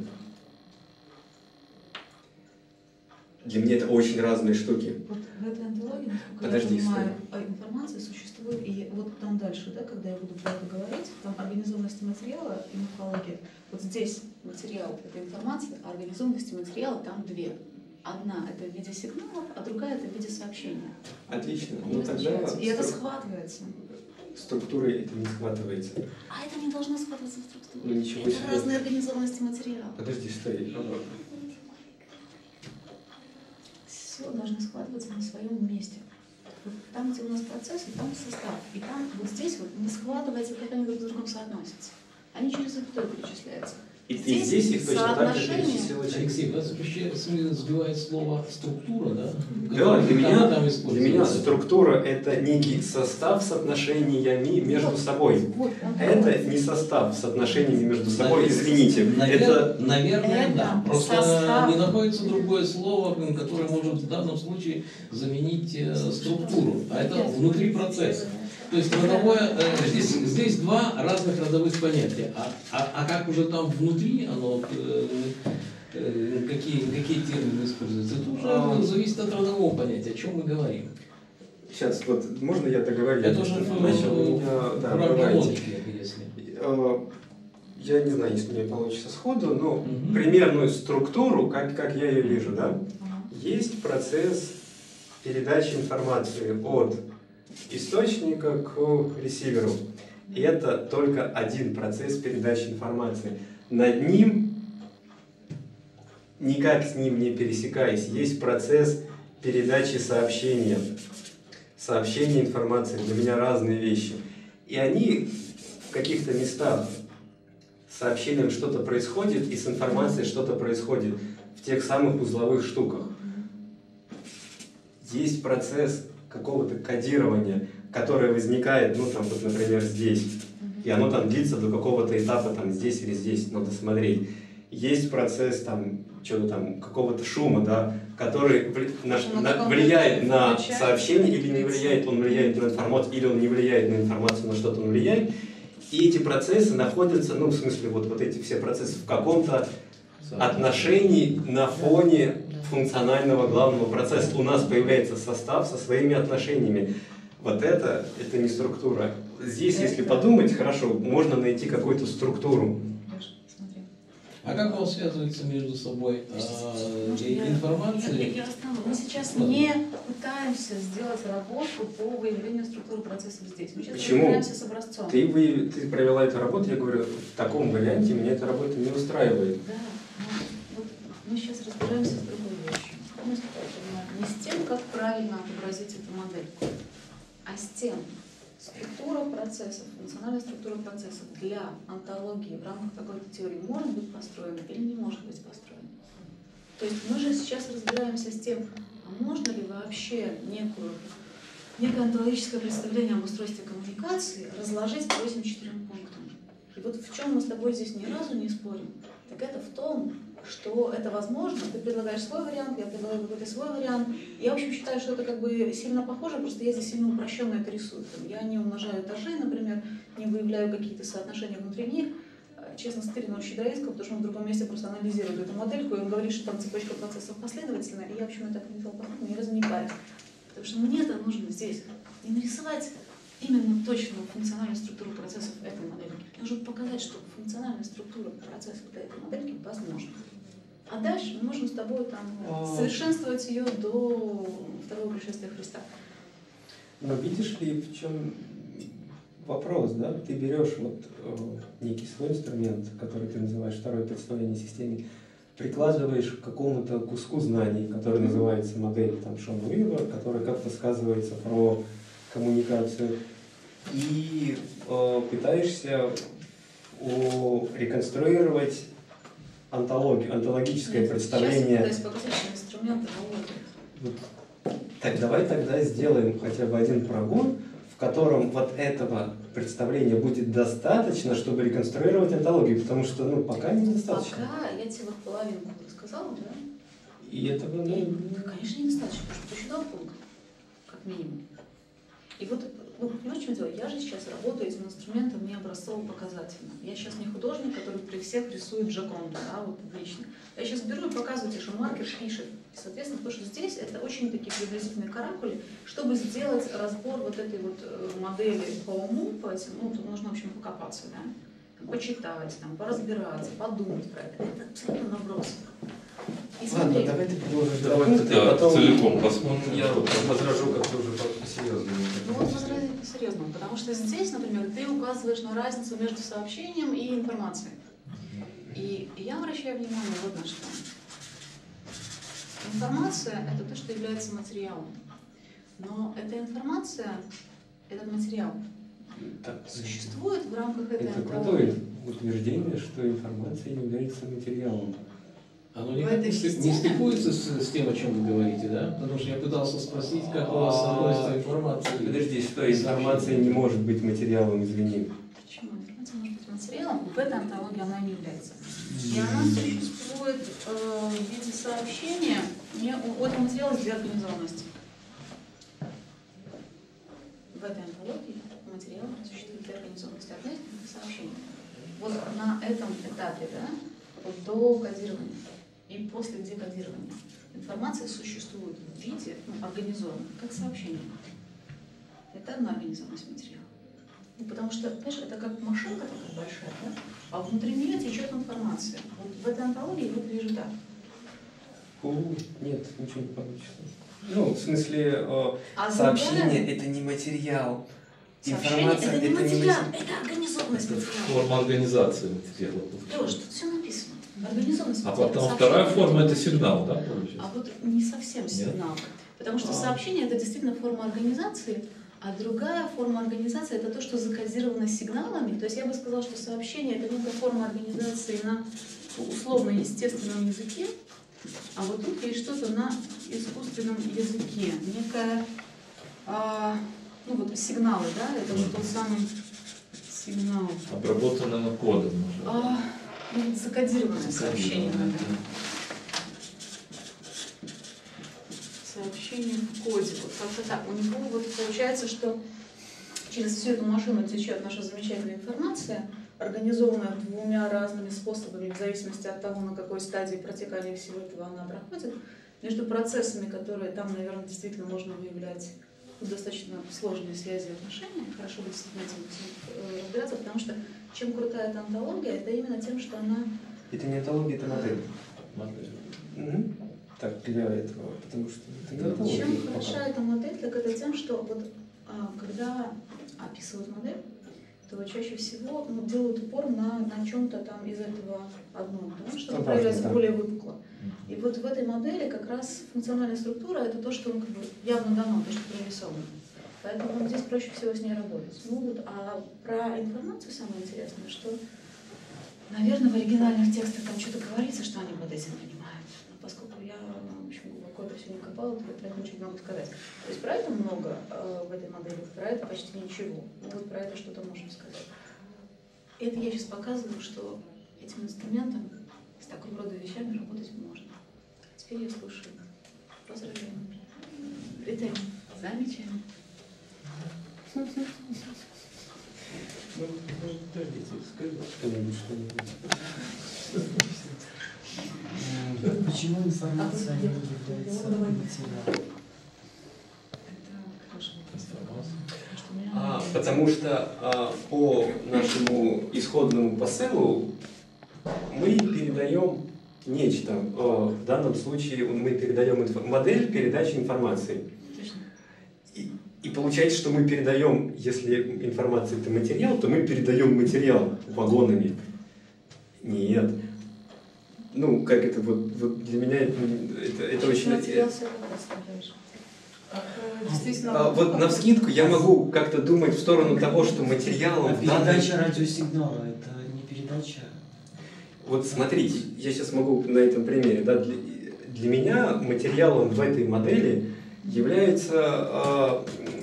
Для меня это очень разные штуки. Вот в этой антологии, насколько Подожди, я понимаю, стой. информация существует, и вот там дальше, да, когда я буду про это говорить, там организованность материала и морфология. Вот здесь материал — это информация, а организованности материала там две. Одна — это в виде сигналов, а другая — это в виде сообщения. Отлично. Ну, тогда и струк... это схватывается. Структурой это не схватывается. А это не должно схватываться в структуре. Ну, ничего это себе. разные организованности материала. Подожди, стой. Должны складываться на своем месте. Вот там, где у нас процессы, там состав. И там вот здесь вот не складывается, как они друг с другом соотносятся. Они через запятой перечисляются. И здесь, здесь их точно так же перечислила. Алексей, вас сбивает слово «структура», да? Да, для меня, там, там для меня структура – это некий состав с отношениями между вот, собой. Вот, это вот. не состав с отношениями между собой, Навер... извините. Навер... Это... Наверное, это да. Просто состав. не находится другое слово, которое может в данном случае заменить структуру. А это внутри процесса. То есть родовое, э, здесь, здесь два разных родовых понятия. А, а, а как уже там внутри оно, э, э, какие, какие термины используются, это уже а... зависит от родового понятия, о чем мы говорим. Сейчас, вот можно я договорю? Это уже в логике, если. Я не знаю, если мне получится сходу, но угу. примерную структуру, как, как я ее вижу, да, есть процесс передачи информации от источника к ресиверу. И это только один процесс передачи информации. Над ним, никак с ним не пересекаясь, есть процесс передачи сообщения. Сообщение информации для меня разные вещи. И они в каких-то местах с сообщением что-то происходит, и с информацией что-то происходит в тех самых узловых штуках. Есть процесс какого-то кодирования, которое возникает, ну, там, вот, например, здесь, и оно там длится до какого-то этапа, там, здесь или здесь, надо смотреть. есть процесс там, чего-то там, какого-то шума, да, который на, на, влияет на сообщение или не влияет, он влияет на информацию, или он не влияет на информацию, на что-то он влияет. И эти процессы находятся, ну, в смысле, вот, вот эти все процессы в каком-то отношении на фоне функционального главного процесса. У нас появляется состав со своими отношениями. Вот это, это не структура. Здесь, если подумать, хорошо, можно найти какую-то структуру. А как он связывается между собой э, информация? Я, я мы сейчас не пытаемся сделать работу по выявлению структуры процессов здесь. Мы сейчас Почему? Разбираемся с образцом. Ты, вы, ты провела эту работу, я говорю, в таком варианте меня эта работа не устраивает. Да, ну, вот мы сейчас разбираемся с другой вещью. Мы не с тем, как правильно отобразить эту модельку, а с тем, структура процессов, функциональная структура процессов для онтологии в рамках какой-то теории может быть построена или не может быть построена. То есть мы же сейчас разбираемся с тем, а можно ли вообще некую, некое онтологическое представление об устройстве коммуникации разложить по этим четырем пунктам. И вот в чем мы с тобой здесь ни разу не спорим, так это в том, что это возможно, ты предлагаешь свой вариант, я предлагаю какой-то свой вариант. Я, в общем, считаю, что это как бы сильно похоже, просто я здесь сильно упрощенно это рисую. Там, я не умножаю этажи, например, не выявляю какие-то соотношения внутри них. Честно, стырено у Щедровицкого, потому что он в другом месте просто анализирует эту модельку, и он говорит, что там цепочка процессов последовательна, и я, в общем, это не делал подробно, не размекаюсь. Потому что мне это нужно здесь не нарисовать именно точную функциональную структуру процессов этой модельки. Нужно показать, что функциональная структура процессов этой модельки возможна. А дальше мы можем с тобой там совершенствовать ее до второго пришествия Христа. Но видишь ли, в чем вопрос, да? Ты берешь вот э, некий свой инструмент, который ты называешь второе представление системе, прикладываешь к какому-то куску знаний, который называется модель там Шеннона, который как-то сказывается про коммуникацию, и э, пытаешься о, реконструировать онтологию, онтологическое Нет, представление. Сейчас, инструмент, вот. Так давай тогда сделаем хотя бы один прогон, в котором вот этого представления будет достаточно, чтобы реконструировать онтологию, потому что ну, пока недостаточно. Пока я тебе вот половинку рассказала, да? И этого, ну... И, ну конечно, недостаточно, потому что еще два пункта, как минимум. И вот, ну, понимаешь, в чем дело? Я же сейчас работаю этим инструментом не образцово-показательным. Я сейчас не художник, который при всех рисует Джоконду, да, вот публично. Я сейчас беру и показываю тебе, что маркер пишет. И, соответственно, потому что здесь это очень такие приблизительные каракули. Чтобы сделать разбор вот этой вот модели по уму, по этим, ну, тут нужно, в общем, покопаться, да? Почитать, там, поразбираться, подумать про это. Это абсолютно наброс. Ладно, давай ты предложишь. Давай ты потом... целиком посмотрим. Я возражу как-то уже по-серьезному. Ну вот возразить по-серьезному, потому что здесь, например, ты указываешь на разницу между сообщением и информацией. И, и я обращаю внимание вот на что. Информация — это то, что является материалом. Но эта информация, этот материал так, существует в рамках этой информации. Это крутое утверждение, что информация является материалом. Оно никак не стыкуется с, с тем, о чем вы говорите, да? Потому что я пытался спросить, как у вас относится информация. Подожди, что информация не может быть материалом, извини. Почему? Информация может быть материалом, в этой онтологии она не является. И она существует э, в виде сообщения, не, у этого материала для организованности. В этой онтологии материал существует для организованности, одна из сообщений. Вот на этом этапе, да, вот до кодирования. И после декодирования. Информация существует в виде, ну, организованной, как сообщение. Это одна организованность материала. Ну, потому что, знаешь, это как машинка такая большая, да? А внутри нее течет информация. Вот в этой онтологии вот лежит так. Нет, ничего не получится. Ну, в смысле, э, а сообщение это не материал. Сообщение это не это материал, не... это организованность материала. Форма организации материала. Леш, тут все написано. Организованность материала. А потом сообщение. Вторая форма это сигнал, да? Получается? А вот не совсем сигнал. Нет. Потому что а. сообщение это действительно форма организации, а другая форма организации это то, что закодировано сигналами. То есть я бы сказала, что сообщение это некая форма организации на условно-естественном языке, а вот тут есть что-то на искусственном языке. Некая. А... Ну вот сигналы, да, это вот тот самый сигнал. Обработанным кодом. А, Закодированное сообщение надо. Сообщение в коде. Вот как-то так. У него вот получается, что через всю эту машину течет наша замечательная информация, организованная двумя разными способами, в зависимости от того, на какой стадии протекания всего этого она проходит, между процессами, которые там, наверное, действительно можно выявлять достаточно сложные связи и отношения. Хорошо будет с этим разбираться, потому что чем крутая эта онтология, это именно тем, что она... Это не онтология, это модель. Модель. Угу. Так, для этого, потому что... Это не онтология. Чем хороша эта модель, так это тем, что вот, а, когда описывают модель, то чаще всего ну, делают упор на, на чем-то там из этого одного, да? Что проявляется более выпукло. И вот в этой модели как раз функциональная структура – это то, что он как бы явно дано, то, что прорисовано. Поэтому здесь проще всего с ней работать. Ну, вот, а про информацию самое интересное, что, наверное, в оригинальных текстах там что-то говорится, что они под этим понимают. Но поскольку я, в общем, глубоко это все не копала, то я про это ничего не могу сказать. То есть про это много э, в этой модели, про это почти ничего. Но вот про это что-то можем сказать. Это я сейчас показываю, что этим инструментом с таким рода вещами работать можно. А теперь я слушаю. Поздравляю. Притянем. Замечаем. Ну, подождите, скажите что-нибудь, что-нибудь. Почему информация не является материалом? А, потому что а, по нашему исходному посылу мы передаем нечто. О, в данном случае мы передаем инф... модель передачи информации. И получается, что мы передаем, если информация это материал, то мы передаем материал вагонами. Нет. Ну, как это вот, вот для меня это, это, это очень... Материал все равно оставляешь. Действительно. А, вот навскидку я могу как-то думать в сторону того, что материалом... А передача данной... радиосигнала, это не передача. Вот смотрите, я сейчас могу на этом примере. Да, для, для меня материалом в этой модели является э,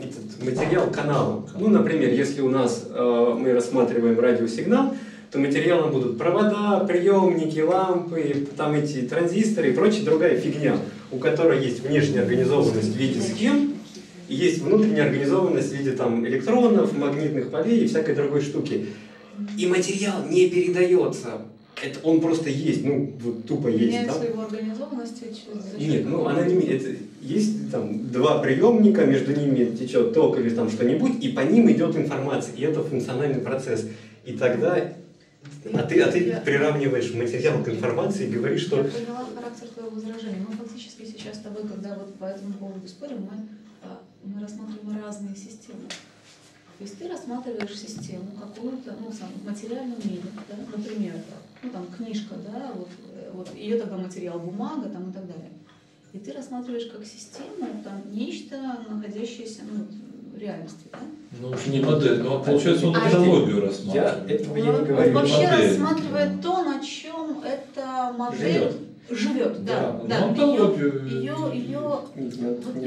этот материал канала. Ну, например, если у нас э, мы рассматриваем радиосигнал, то материалом будут провода, приемники, лампы, там эти транзисторы и прочая другая фигня, у которой есть внешняя организованность в виде схем, и есть внутренняя организованность в виде там, электронов, магнитных полей и всякой другой штуки. И материал не передается. Это он просто есть, ну, вот тупо есть. Меняется да? его организованность? Нет, ну, она не меняется. Есть там два приемника, между ними течет ток или там что-нибудь, и по ним идет информация, и это функциональный процесс. И тогда, а ты, а ты приравниваешь материал к информации и говоришь, что... Я поняла характер твоего возражения. Мы фактически сейчас с тобой, когда вот по этому поводу спорим, мы, мы рассматриваем разные системы. То есть ты рассматриваешь систему какую-то, ну, в материальном мире, да? Например, ну, там, книжка, да, вот, вот, ее тогда материал бумага там, и так далее. И ты рассматриваешь как систему, там, нечто, находящееся ну, в реальности. Да? Ну, не модель, но получается он онтологию а рассматривает. Я, этого я не говорю. Он вообще модель. Рассматривает то, на чем эта модель... Живет. Живет, да. да. да. Онтологию... Ее, ее... Вот не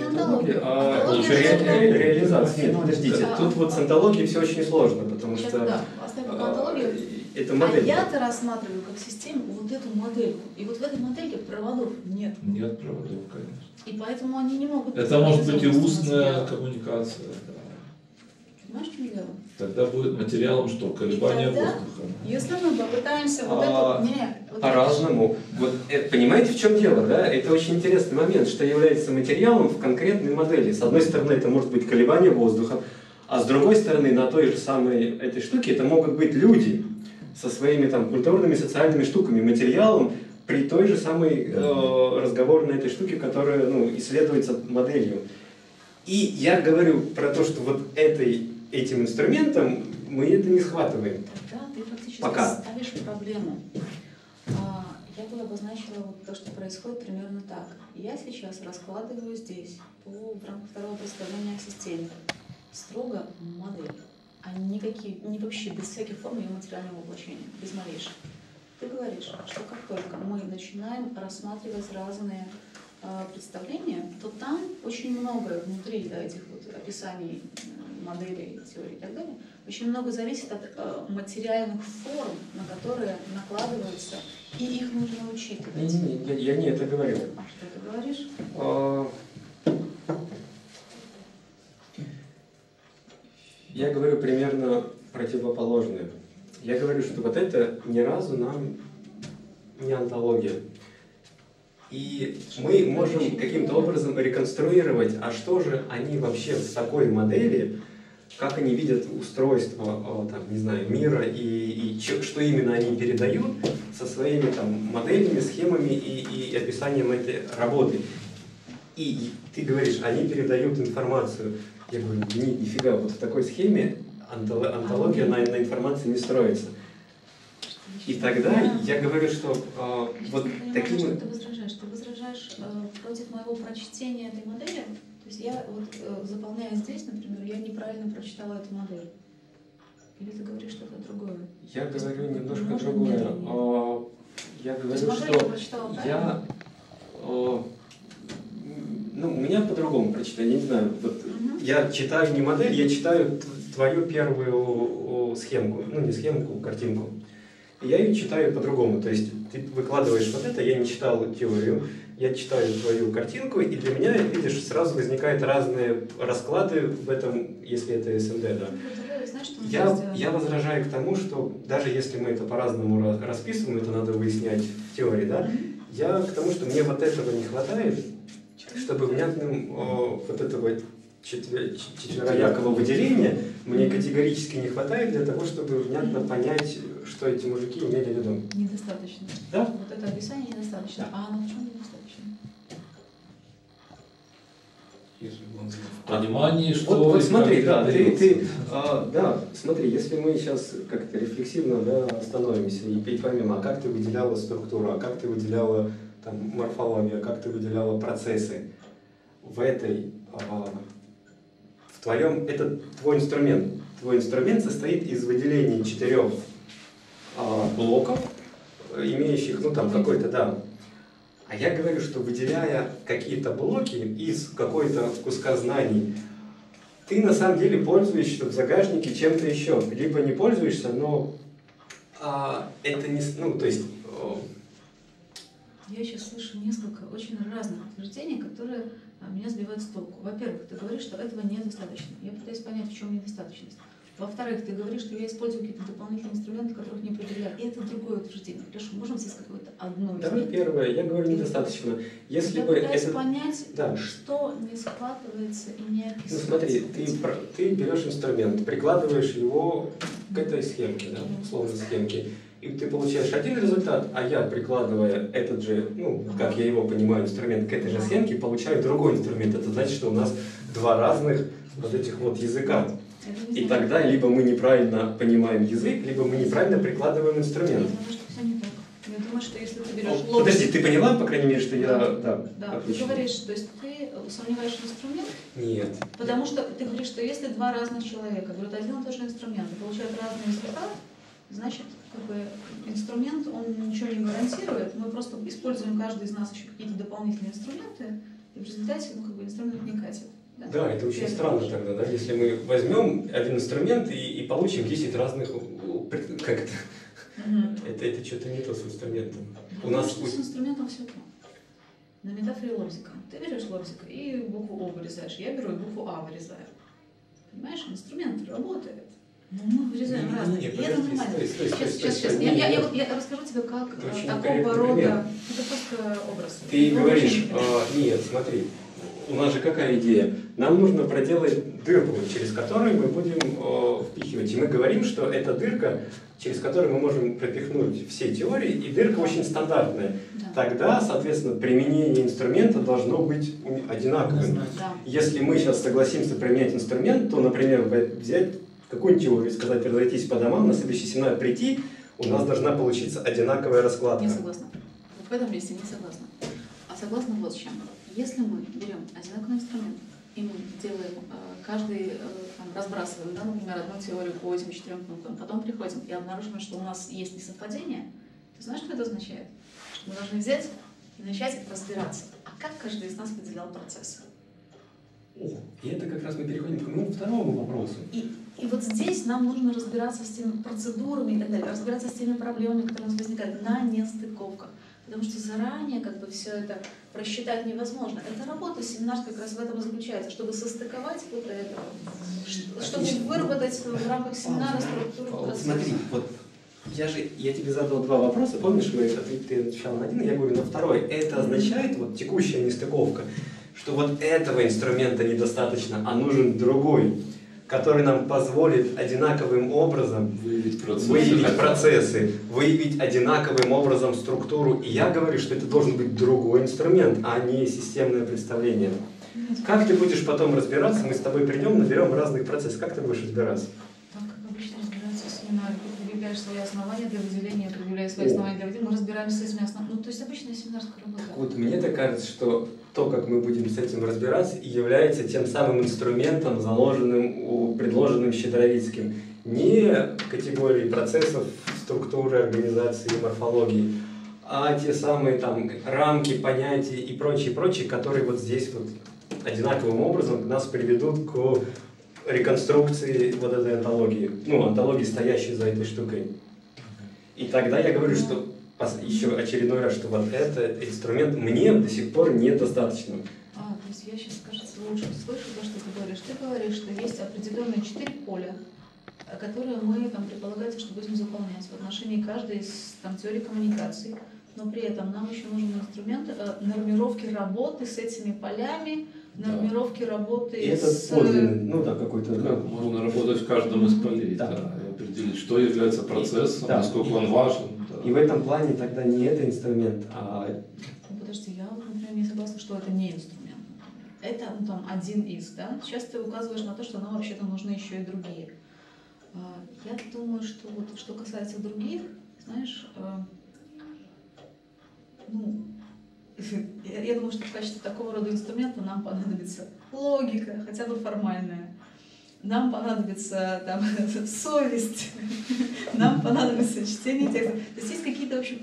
онтологию, а онтологию ре реализация. Нет, подождите, а, тут а, вот с онтологией все очень сложно, потому сейчас, что... Да, оставим онтологию. Это модель. А я-то рассматриваю как систему вот эту модельку. И вот в этой модельке проводов нет. Нет проводов, конечно. И поэтому они не могут... Это может быть и устная коммуникация. Понимаешь, что дело? Тогда будет материалом что? Колебание воздуха. Если мы попытаемся вот а, это... Нет, вот по-разному. Вот, понимаете, в чем дело? Да? Это очень интересный момент, что является материалом в конкретной модели. С одной стороны, это может быть колебание воздуха, а с другой стороны, на той же самой этой штуке это могут быть люди со своими там, культурными, социальными штуками, материалом при той же самой э, разговорной этой штуке, которая ну, исследуется моделью. И я говорю про то, что вот этой, этим инструментом мы это не схватываем. Тогда ты фактически Пока. ставишь проблему. Я бы обозначила вот то, что происходит примерно так. Я сейчас раскладываю здесь, по, в рамках второго представления о системе, строго модель. А никакие, не вообще без всяких форм ее материального воплощения, без малейших. Ты говоришь, что как только мы начинаем рассматривать разные представления, то там очень много внутри да, этих вот описаний модели, теории и так далее, очень много зависит от материальных форм, на которые накладываются, и их нужно учитывать. Я, я не это говорил. А что ты говоришь? А, я говорю примерно противоположное. Я говорю, что вот это ни разу нам не онтология. И мы можем каким-то образом реконструировать, а что же они вообще в такой модели, как они видят устройство, там, не знаю, мира, и, и что именно они передают со своими там моделями, схемами и, и описанием этой работы. И ты говоришь, они передают информацию. Я говорю, ни, нифига, вот в такой схеме онтология на, на информации не строится. И тогда я говорю, что э, вот такие... Ты возражаешь э, против моего прочтения этой модели? То есть я вот э, заполняя здесь, например, я неправильно прочитала эту модель. Или ты говоришь что-то другое? Я то говорю есть, немножко можно, другое. Нет, нет. Я говорю, что я, я э, ну, у меня по-другому прочитание, не знаю. Вот, угу. Я читаю не модель, я читаю твою первую схемку, ну не схемку, картинку. Я ее читаю по-другому, то есть ты выкладываешь вот это, я не читал теорию, я читаю твою картинку, и для меня, видишь, сразу возникают разные расклады в этом, если это эс эм дэ, да. Я, я возражаю к тому, что даже если мы это по-разному расписываем, это надо выяснять в теории, да, я к тому, что мне вот этого не хватает, чтобы внятным о, вот этого четвер... четвероякого выделения мне категорически не хватает для того, чтобы внятно понять, что эти мужики имели в виду. Недостаточно. Да? Вот это описание недостаточно. Да. А оно в чем недостаточно? Понимание, что... Вот, вот смотри, да, ты, ты, а, да, смотри, если мы сейчас как-то рефлексивно, да, остановимся и поймем, а как ты выделяла структуру, а как ты выделяла там, морфологию, а как ты выделяла процессы в этой... А, в твоем... Это твой инструмент. Твой инструмент состоит из выделения четырех блоков, имеющих, ну там какой-то, да. А я говорю, что выделяя какие-то блоки из какой-то куска знаний, ты на самом деле пользуешься в загашнике чем-то еще. Либо не пользуешься, но а, это не... Ну, то есть... Я сейчас слышу несколько очень разных утверждений, которые меня сбивают с толку. Во-первых, ты говоришь, что этого недостаточно. Я пытаюсь понять, в чем недостаточность. Во-вторых, ты говоришь, что я использую какие-то дополнительные инструменты, которых не определяю. И это другое утверждение. Леша, можем здесь какое-то одно из них? Да, первое, я говорю, недостаточно. Если я бы пытаюсь это... понять, да. Что не схватывается и не описывается. Ну смотри, ты, ты берешь инструмент, прикладываешь его к этой схемке, да, условной схемке. И ты получаешь один результат, а я, прикладывая этот же, ну, как я его понимаю, инструмент к этой же схемке, получаю другой инструмент. Это значит, что у нас два разных вот этих вот языка. И тогда либо мы неправильно понимаем язык, либо мы неправильно прикладываем инструмент. Я думаю, что если ты берешь... О, подожди, ты поняла, по крайней мере, что я... Да, да, да. Ты говоришь, то есть ты сомневаешься в инструмент? Нет. Потому что ты говоришь, что если два разных человека берут один и тот же инструмент и получают разные результаты, значит, как бы инструмент, он ничего не гарантирует. Мы просто используем каждый из нас еще какие-то дополнительные инструменты, и в результате, ну, как бы инструмент не катит. Да, это очень странно тогда, да, если мы возьмем один инструмент и, и получим десять разных, как это, mm-hmm. это, это что-то не то с инструментом. Я У нас... С инструментом все то. На метафоре лобзика. Ты берешь лобзик и букву О вырезаешь, я беру и букву А вырезаю. Понимаешь, инструмент работает. Но мы вырезаем не, разные. Не, не, подожди, я стой, стой, стой, сейчас, стой, сейчас, стой, я, я, я, я расскажу тебе, как такого рода... Пример. Это просто образ. Ты ну, говоришь, а, нет, смотри. У нас же какая идея? Нам нужно проделать дырку, через которую мы будем э, впихивать. И мы говорим, что это дырка, через которую мы можем пропихнуть все теории, и дырка очень стандартная. Да. Тогда, соответственно, применение инструмента должно быть одинаковым. Да. Если мы сейчас согласимся применять инструмент, то, например, взять какую-нибудь теорию, сказать, разойтись по домам, на следующий семинар прийти, у нас должна получиться одинаковая раскладка. Не согласна. Вот в этом месте не согласна. А согласна вот с чем. Если мы берем одинаковый инструмент, и мы делаем, каждый там, разбрасываем, да, например, одну теорию по этим четырем пунктам, потом приходим и обнаруживаем, что у нас есть несовпадение, ты знаешь, что это означает? Что мы должны взять и начать разбираться. А как каждый из нас выделял процесс? И это как раз мы переходим к моему второму вопросу. И, и вот здесь нам нужно разбираться с теми процедурами и так далее, разбираться с теми проблемами, которые у нас возникают на нестыковках. Потому что заранее как бы все это просчитать невозможно. Эта работа, семинар как раз в этом и заключается, чтобы состыковать вот это, чтобы выработать в рамках семинара структуру процесса. Смотри, вот я же я тебе задал два вопроса, помнишь, мы, ты отвечал на один, я говорю на второй. Это означает, вот текущая нестыковка, что вот этого инструмента недостаточно, а нужен другой, который нам позволит одинаковым образом выявить процессы, выявить, процессы, выявить одинаковым образом структуру. И я говорю, что это должен быть другой инструмент, а не системное представление. Как ты будешь потом разбираться? Мы с тобой придем, наберем разных процессов. Как ты будешь разбираться? Так, как обычно разбираются в семинаре. Выявляешь свои основания для выделения, выявляя свои О. основания для выделения. Мы разбираемся с основами. Ну, то есть обычная семинарская работа. Так вот, мне так кажется, что то, как мы будем с этим разбираться, является тем самым инструментом, заложенным, предложенным Щедровицким. Не категории процессов, структуры, организации, морфологии, а те самые там рамки, понятия и прочее, прочее, которые вот здесь вот одинаковым образом нас приведут к реконструкции вот этой онтологии, ну, онтологии, стоящей за этой штукой. И тогда я говорю, что еще очередной раз, что вот этот инструмент мне до сих пор недостаточно. А, то есть я сейчас, кажется, лучше слышу то, что ты говоришь. Ты говоришь, что есть определенные четыре поля, которые мы там предполагается, что будем заполнять в отношении каждой из там, теорий коммуникации. Но при этом нам еще нужен инструмент э, нормировки работы с этими полями, нормировки да. работы и с... Это подлинный, ну да, какой-то... Как можно работать в каждом из полей, да. Да, и определить, что является процессом, и, да, насколько и, он важен. Да. И в этом плане тогда не это инструмент, а... Ну, подожди, я, например, не согласна, что это не инструмент. Это ну, там, один из, да? Сейчас ты указываешь на то, что нам вообще-то нужны еще и другие. Я думаю, что вот, что касается других, знаешь... Ну, я думаю, что в качестве такого рода инструмента нам понадобится логика, хотя бы формальная. Нам понадобится там, совесть, нам понадобится чтение текста. То есть есть какие-то, в общем,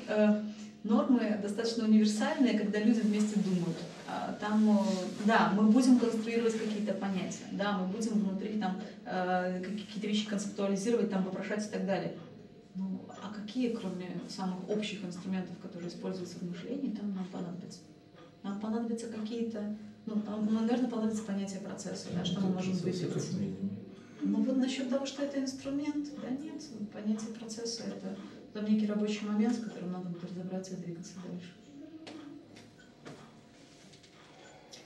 нормы достаточно универсальные, когда люди вместе думают. Там, да, мы будем конструировать какие-то понятия, да, мы будем внутри там какие-то вещи концептуализировать, там вопрошать и так далее. Ну, а какие, кроме самых общих инструментов, которые используются в мышлении, там нам понадобятся? Нам понадобятся какие-то... Ну, нам, наверное, понадобится понятие процесса, да, что мы можем выделить. Ну, вот насчет того, что это инструмент, да нет, понятие процесса — это там некий рабочий момент, с которым надо будет разобраться и двигаться дальше.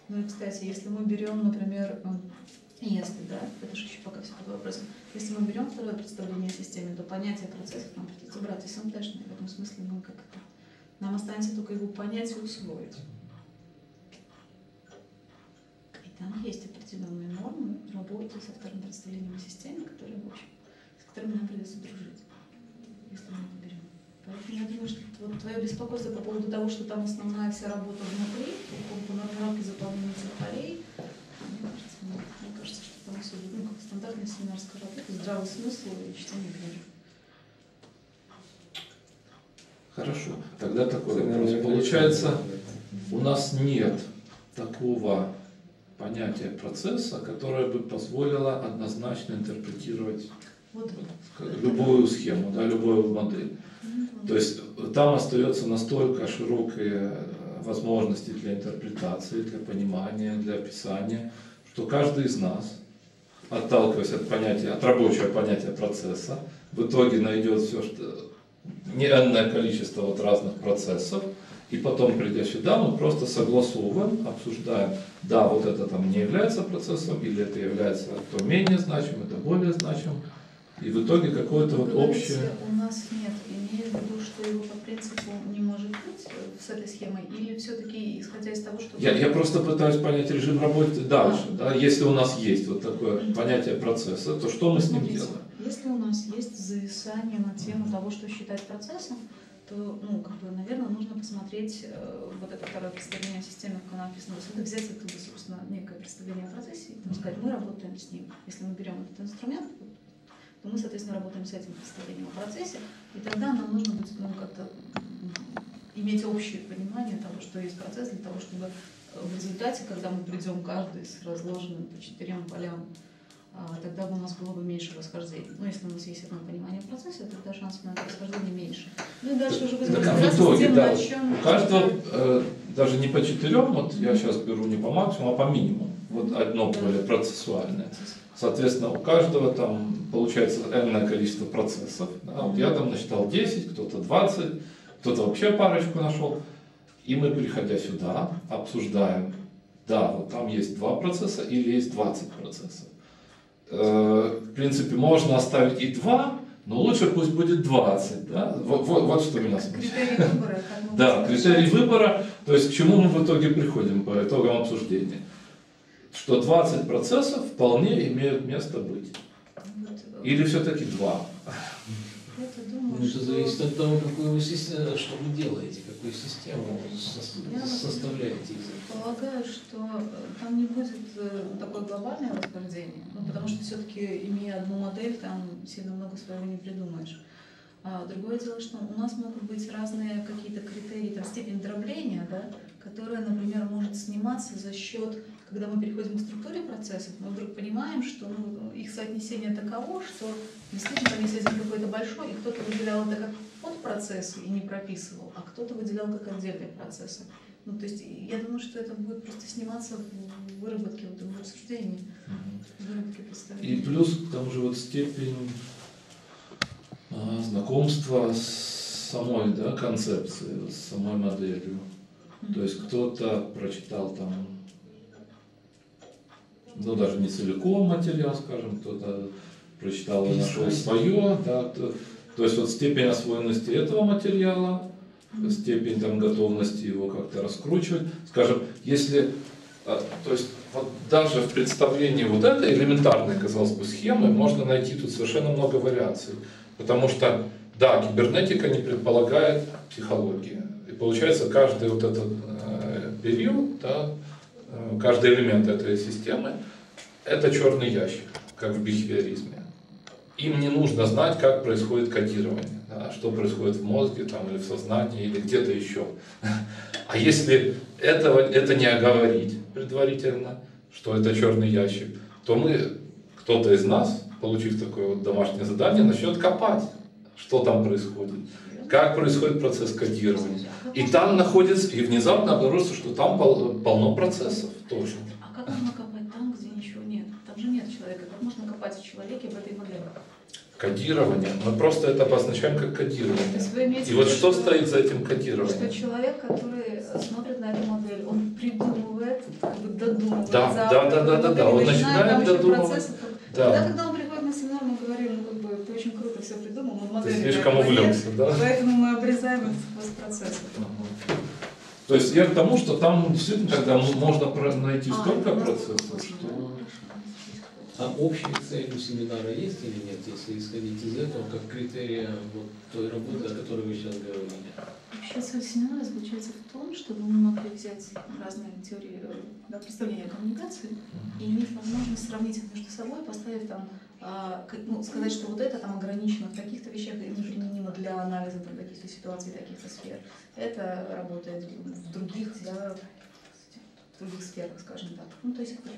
Ну и, кстати, если мы берем, например... Если, да, это же еще пока все под вопросом. Если мы берем второе представление о системе, то понятие процессов нам придется брать СМТшное. В этом смысле мы как это... Нам останется только его понять и усвоить. И там есть определенные нормы работы со вторым представлением о системе, которые, в общем, с которыми нам придется дружить, если мы его берем. Поэтому я думаю, что вот твое беспокойство по поводу того, что там основная вся работа внутри, по нормировке заполнения полей, мне кажется, мне кажется, что там все будет, ну, как стандартная семинарская работа, здравый смысл и чтение книжек. Хорошо. Тогда такой вопрос. Получается, у нас нет такого понятия процесса, которое бы позволило однозначно интерпретировать вот любую схему, да, любую модель. Mm-hmm. То есть там остается настолько широкие возможности для интерпретации, для понимания, для описания, что каждый из нас, отталкиваясь от понятия, от рабочего понятия процесса, в итоге найдет все, что не энное количество вот разных процессов, и потом, придя сюда, мы просто согласовываем, обсуждаем, да, вот это там не является процессом, или это является то менее значимым, это более значимым, и в итоге какое-то вот общее... У нас нет, имею в виду, что его по принципу не может быть с этой схемой, или все-таки исходя из того, что... Я, я просто пытаюсь понять режим работы дальше, а. да, если у нас есть вот такое понятие процесса, то что мы с ним делаем? Если у нас есть зависание на тему того, что считать процессом, то, ну, как бы, наверное, нужно посмотреть э, вот это второе представление о системе, как оно написано. Это взять оттуда, собственно, некое представление о процессе и там, сказать, мы работаем с ним. Если мы берем этот инструмент, то мы, соответственно, работаем с этим представлением о процессе, и тогда нам нужно будет ну, как-то иметь общее понимание того, что есть процесс, для того, чтобы в результате, когда мы придем каждый с разложенным по четырем полям, тогда бы у нас было бы меньше расхождений. Но ну, если у нас есть одно понимание процесса, тогда шансов на это расхождение меньше. Ну и дальше уже возможно. Да, в итоге, да. Чем... У каждого, э, даже не по четырем, вот я сейчас беру не по максимуму, а по минимуму. Вот одно поле да. процессуальное. Соответственно, у каждого там получается энное количество процессов. Да? Вот я там насчитал десять, кто-то двадцать, кто-то вообще парочку нашел. И мы, приходя сюда, обсуждаем, да, вот там есть два процесса или есть двадцать процессов. В принципе, можно оставить и два, но лучше пусть будет двадцать. Да? Вот, вот, вот что меня смущает. Критерий выбора. Да, критерий выбора, то есть к чему мы в итоге приходим по итогам обсуждения. Что двадцать процессов вполне имеют место быть. Или все-таки два. Ну, это зависит от того, какую вы, что вы делаете, какую систему составляете. Я полагаю, что там не будет такое глобальное расхождение, ну, потому что все-таки, имея одну модель, там сильно много своего не придумаешь. А другое дело, что у нас могут быть разные какие-то критерии, там, степень дробления, да, которая, например, может сниматься за счет, когда мы переходим к структуре процессов, мы вдруг понимаем, что ну, их соотнесение таково, что действительно они связаны какой-то большой, и кто-то выделял это как подпроцесс и не прописывал, а кто-то выделял как отдельные процессы. Ну, то есть я думаю, что это будет просто сниматься в выработке, вот, в рассуждении, в выработке представления. И плюс к тому же вот степень знакомства с самой да, концепцией, с самой моделью. Mm-hmm. То есть кто-то прочитал там, ну даже не целиком материал, скажем, кто-то прочитал и нашел свое. Да, то, то есть вот степень освоенности этого материала, mm-hmm. степень там, готовности его как-то раскручивать. Скажем, если, то есть вот даже в представлении вот этой элементарной, казалось бы, схемы можно найти тут совершенно много вариаций. Потому что, да, кибернетика не предполагает психологии. И получается, каждый вот этот э, период, да, э, каждый элемент этой системы – это черный ящик, как в бихевиоризме. Им не нужно знать, как происходит кодирование, да, что происходит в мозге, там, или в сознании, или где-то еще. А если этого, это не оговорить предварительно, что это черный ящик, то мы, кто-то из нас, получив такое вот домашнее задание, начнет копать, что там происходит, как происходит процесс кодирования. И там находится, и внезапно обнаружится, что там полно процессов тоже. А как можно копать там, где ничего нет? Там же нет человека. Как можно копать в человеке в этой модели? Кодирование. Мы просто это обозначаем как кодирование. И вот что стоит за этим кодированием? Что человек, который смотрит на эту модель, он придумывает, как бы додумывает. Да, да, да, да, да, да. Он начинает додумывать. Да, когда он приходит на семинар, мы говорим, ну как бы ты очень круто все придумал, но модель слишком увлекся, да? Поэтому мы обрезаем этот процесс. Ага. То есть я к тому, что там действительно тогда можно найти а, столько процессов, что. А общие цели семинара есть или нет, если исходить из этого, как критерия вот той работы, о которой вы сейчас говорили? Общая цель семинара заключается в том, чтобы мы могли взять разные теории да, представления о коммуникации и иметь возможность сравнить их между собой, поставив там, а, ну, сказать, что вот это там ограничено в таких-то вещах и неприменимо для анализа таких-то ситуаций, таких-то сфер. Это работает в других, да, в других сферах, скажем так. Ну, то есть это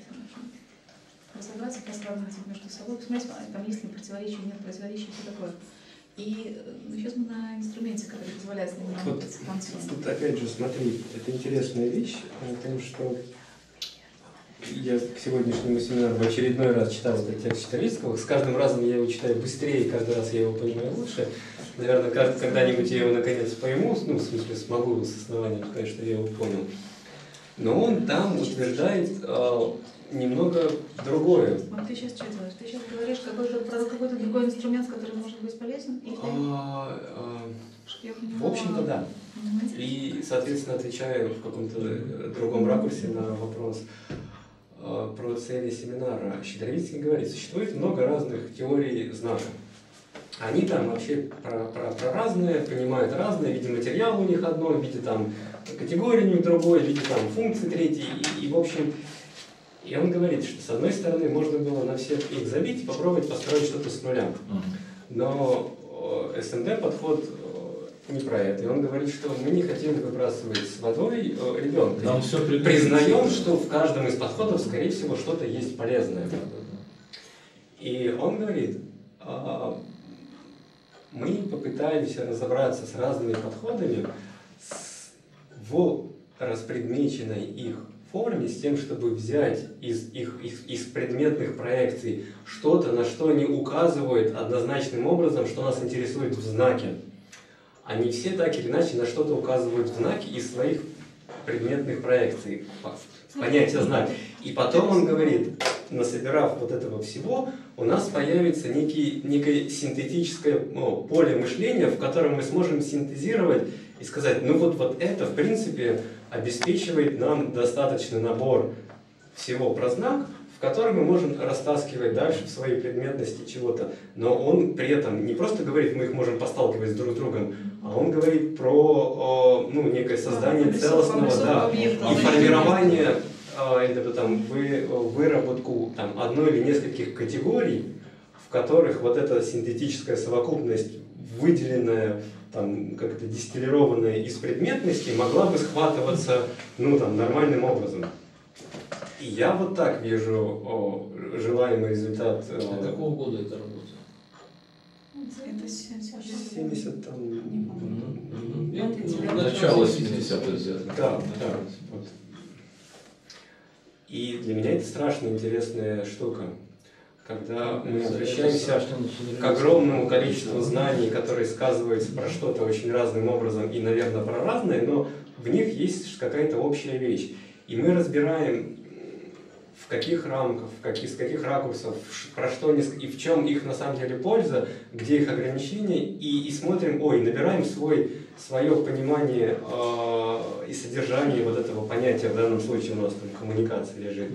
разобраться, посравнивать их между собой, посмотреть, там есть ли противоречия, нет противоречия, все такое. И ну, сейчас мы на инструменте, который позволяет с ними работать. Тут, тут опять же, смотри, это интересная вещь, потому что я к сегодняшнему семинару в очередной раз читал этот текст Щедровицкого, с каждым разом я его читаю быстрее, каждый раз я его понимаю лучше. Наверное, когда-нибудь я его наконец пойму, ну, в смысле, смогу с основанием сказать, что я его понял. Но он там утверждает немного другое. А ты сейчас что делаешь? Ты сейчас говоришь какой-то какой-то другой инструмент, который может быть полезен? А, а, в общем-то, да. Угу. И, соответственно, отвечаю в каком-то другом ракурсе на вопрос а, про цели семинара. Щедровицкий говорит, существует много разных теорий знака. Они там вообще про, про, про разные, понимают разные, в виде материала у них одно, в виде там категории у них другое, в виде там функции третьей, и, и в общем... И он говорит, что с одной стороны можно было на всех их забить и попробовать построить что-то с нуля. Но эс эм дэ подход не про это. И он говорит, что мы не хотим выбрасывать с водой ребенка. Он все признаем, что в каждом из подходов, скорее всего, что-то есть полезное. И он говорит, мы попытаемся разобраться с разными подходами в распредмеченной их форме, с тем, чтобы взять из их из, из предметных проекций что-то, на что они указывают однозначным образом, что нас интересует в знаке. Они все так или иначе на что-то указывают в знаке из своих предметных проекций, понятия знак. И потом он говорит, насобирав вот этого всего, у нас появится некий, некое синтетическое ну, поле мышления, в котором мы сможем синтезировать и сказать, ну вот, вот это, в принципе, обеспечивает нам достаточный набор всего про знак, в который мы можем растаскивать дальше в своей предметности чего-то. Но он при этом не просто говорит, мы их можем посталкивать друг с другом, а он говорит про ну, некое создание да, целостного да, и формирование, это, там, вы, выработку там, одной или нескольких категорий, в которых вот эта синтетическая совокупность, выделенная, как-то дистиллированная из предметности, могла бы схватываться ну, там, нормальным образом. И я вот так вижу о, желаемый результат. О... До какого года это работа? Это семьдесят, там... Mm-hmm. Начало семидесятых взято. Да, да. Вот. И для меня это страшно интересная штука. Когда мы обращаемся к огромному количеству знаний, которые сказываются про что-то очень разным образом и, наверное, про разное, но в них есть какая-то общая вещь. И мы разбираем, в каких рамках, в каких, с каких ракурсов, про что и в чем их на самом деле польза, где их ограничения, и, и смотрим, ой, набираем свой, свое понимание э, и содержание вот этого понятия, в данном случае у нас там коммуникация лежит.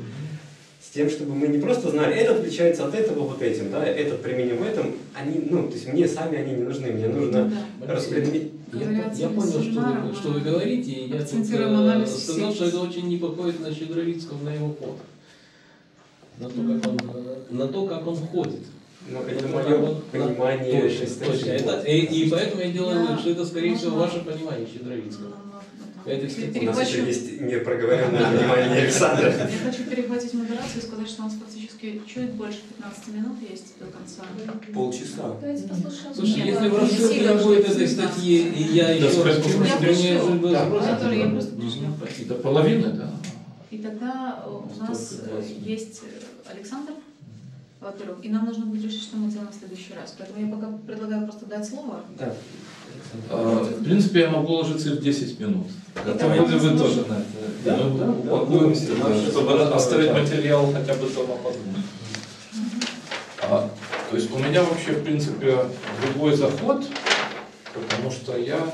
С тем, чтобы мы не просто знали, этот отличается от этого вот этим, да, этот применим в этом, они, ну, то есть мне сами они не нужны, мне нужно да. распределить. Я, я понял, что вы, что вы говорите, и я тут, э, сказал, что это очень не походит на Щедровицкого, на его ход, на то, как он, на то, как он ходит. Но это мое понимание. Точно, точно. Это, и, и поэтому я делаю вывод, что это, скорее всего, ваше понимание Щедровицкого. Это у нас еще есть непроговоренное внимание Александра. Я хочу перехватить модерацию и сказать, что у нас практически чуть больше пятнадцати минут есть до конца. Полчаса. Давайте послушаем. Слушай, если в рассылке будет этой статьи, и я еще раз пришлю. До половины, да. И тогда у нас есть Александр, во-первых, и нам нужно будет решить, что мы делаем в следующий раз. Поэтому я пока предлагаю просто дать слово. Да. В принципе, я могу ложиться в десять минут. Готовы ли вы тоже на это? Да, ну, да, да, подумайте, да, да, чтобы да, оставить да. материал хотя бы дома подумать. Угу. А, то есть у меня вообще, в принципе, другой заход, потому что я...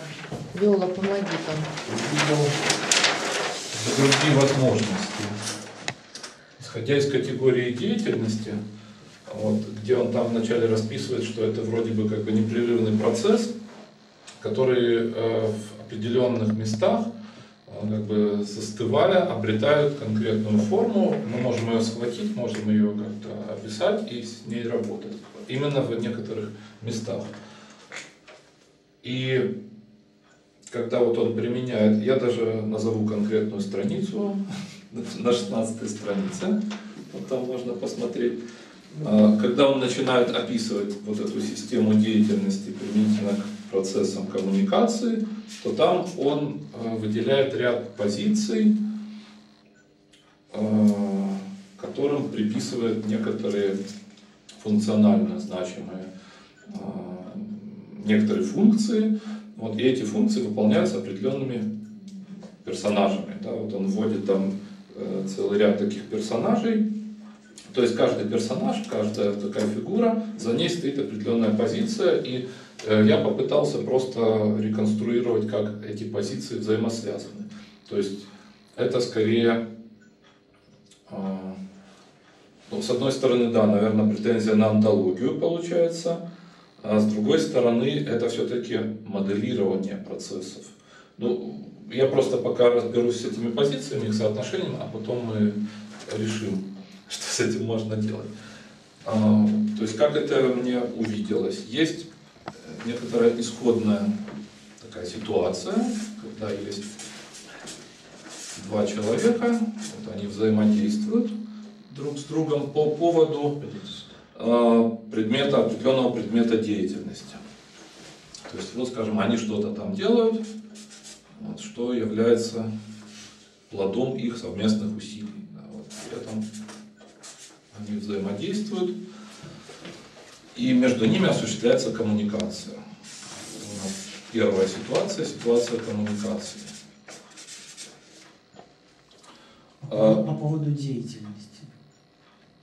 Виола, помоги там. Увидел другие возможности. Исходя из категории деятельности, вот, где он там вначале расписывает, что это вроде бы как бы непрерывный процесс, которые в определенных местах как бы застывая, обретают конкретную форму. Мы можем ее схватить, можем ее как-то описать и с ней работать. Именно в некоторых местах. И когда вот он применяет, я даже назову конкретную страницу, на шестнадцатой странице, там можно посмотреть. Когда он начинает описывать вот эту систему деятельности применительно к процессам коммуникации, то там он выделяет ряд позиций, которым приписывает некоторые функционально значимые некоторые функции. Вот, и эти функции выполняются определенными персонажами. Да, вот он вводит там целый ряд таких персонажей. То есть каждый персонаж, каждая такая фигура, за ней стоит определенная позиция, и я попытался просто реконструировать, как эти позиции взаимосвязаны. То есть это скорее, ну, с одной стороны, да, наверное, претензия на антологию получается, а с другой стороны, это все-таки моделирование процессов. Ну, я просто пока разберусь с этими позициями, их соотношением, а потом мы решим, что с этим можно делать. А, то есть как это мне увиделось? Есть некоторая исходная такая ситуация, когда есть два человека, вот они взаимодействуют друг с другом по поводу э, предмета, определенного предмета деятельности. То есть, вот, скажем, они что-то там делают, вот, что является плодом их совместных усилий. Да, вот, при этом они взаимодействуют, и между ними осуществляется коммуникация. У нас первая ситуация, ситуация коммуникации. А, по поводу деятельности,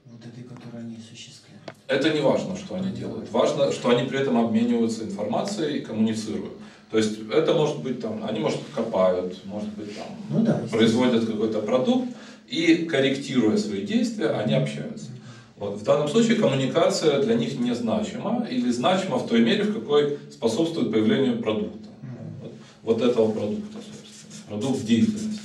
вот этой, которую они осуществляют. Это не важно, что они делают. Важно, что они при этом обмениваются информацией и коммуницируют. То есть это может быть там, они может копают, может быть там, ну, да, производят какой-то продукт и, корректируя свои действия, они общаются. Вот. В данном случае коммуникация для них не значима или значима в той мере, в какой способствует появлению продукта. Mm-hmm. Вот, вот этого продукта, собственно. Продукт деятельности.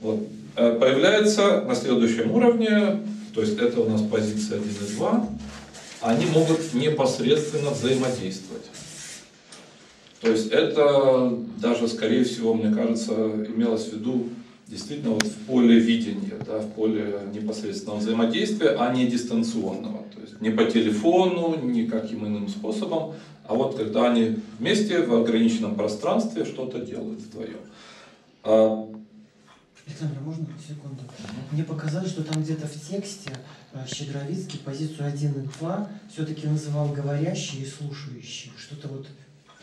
Вот. Появляется на следующем уровне, то есть это у нас позиция один и два, они могут непосредственно взаимодействовать. То есть это даже, скорее всего, мне кажется, имелось в виду действительно вот в поле видения, да, в поле непосредственного взаимодействия, а не дистанционного. То есть не по телефону, не каким иным способом, а вот когда они вместе в ограниченном пространстве что-то делают вдвоем. Александр, можно секунду? Мне показалось, что там где-то в тексте Щедровицкий позицию один и два все-таки называл говорящие и слушающие. Что-то вот...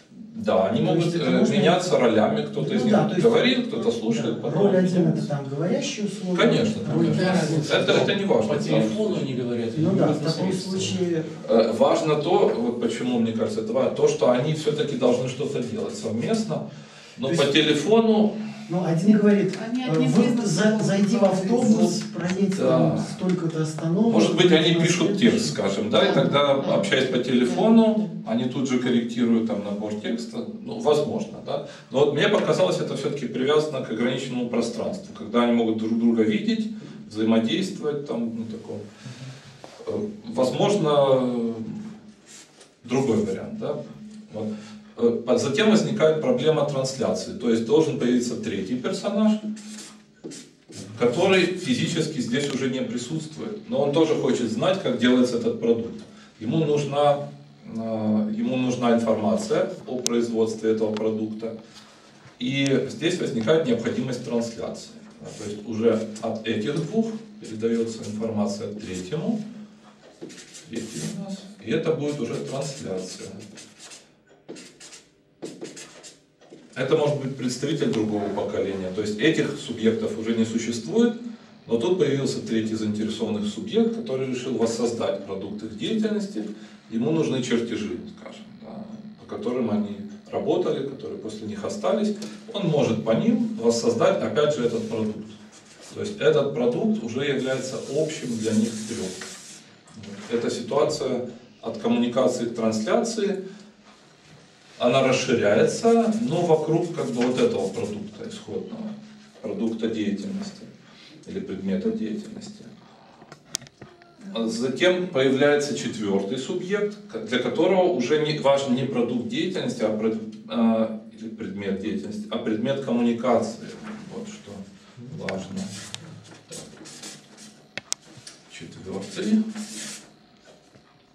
Да, они то могут меняться можно... ролями. Кто-то ну, из них да, говорит, кто-то слушает. Да. Роль один это там говорящие условия. Конечно, конечно. Это, это не важно. По телефону они говорят. Ну да, в таком случае... Важно то, вот почему, мне кажется, это, то, что они все-таки должны что-то делать совместно. Но есть... по телефону... Ну, один говорит, вы за, зайди в автобус, проедь да. столько-то остановок. Может быть, они пишут текст, скажем, да, да и тогда, да, общаясь по телефону, да, они тут же корректируют там набор текста. Ну, возможно, да. Но вот мне показалось, это все-таки привязано к ограниченному пространству, когда они могут друг друга видеть, взаимодействовать, там, ну, такое. Возможно, другой вариант, да. Вот. Затем возникает проблема трансляции, то есть должен появиться третий персонаж, который физически здесь уже не присутствует, но он тоже хочет знать, как делается этот продукт. Ему нужна, ему нужна информация о производстве этого продукта, и здесь возникает необходимость трансляции. То есть уже от этих двух передается информация третьему, третий у нас, и это будет уже трансляция. Это может быть представитель другого поколения, то есть этих субъектов уже не существует, но тут появился третий заинтересованный субъект, который решил воссоздать продукт их деятельности, ему нужны чертежи, скажем, да, по которым они работали, которые после них остались, он может по ним воссоздать опять же этот продукт. То есть этот продукт уже является общим для них трех. Эта ситуация от коммуникации к трансляции, она расширяется, но вокруг как бы вот этого продукта исходного, продукта деятельности или предмета деятельности. Затем появляется четвертый субъект, для которого уже не, важен не продукт деятельности, а пред, а, или предмет деятельности, а предмет коммуникации. Вот что важно. Четвертый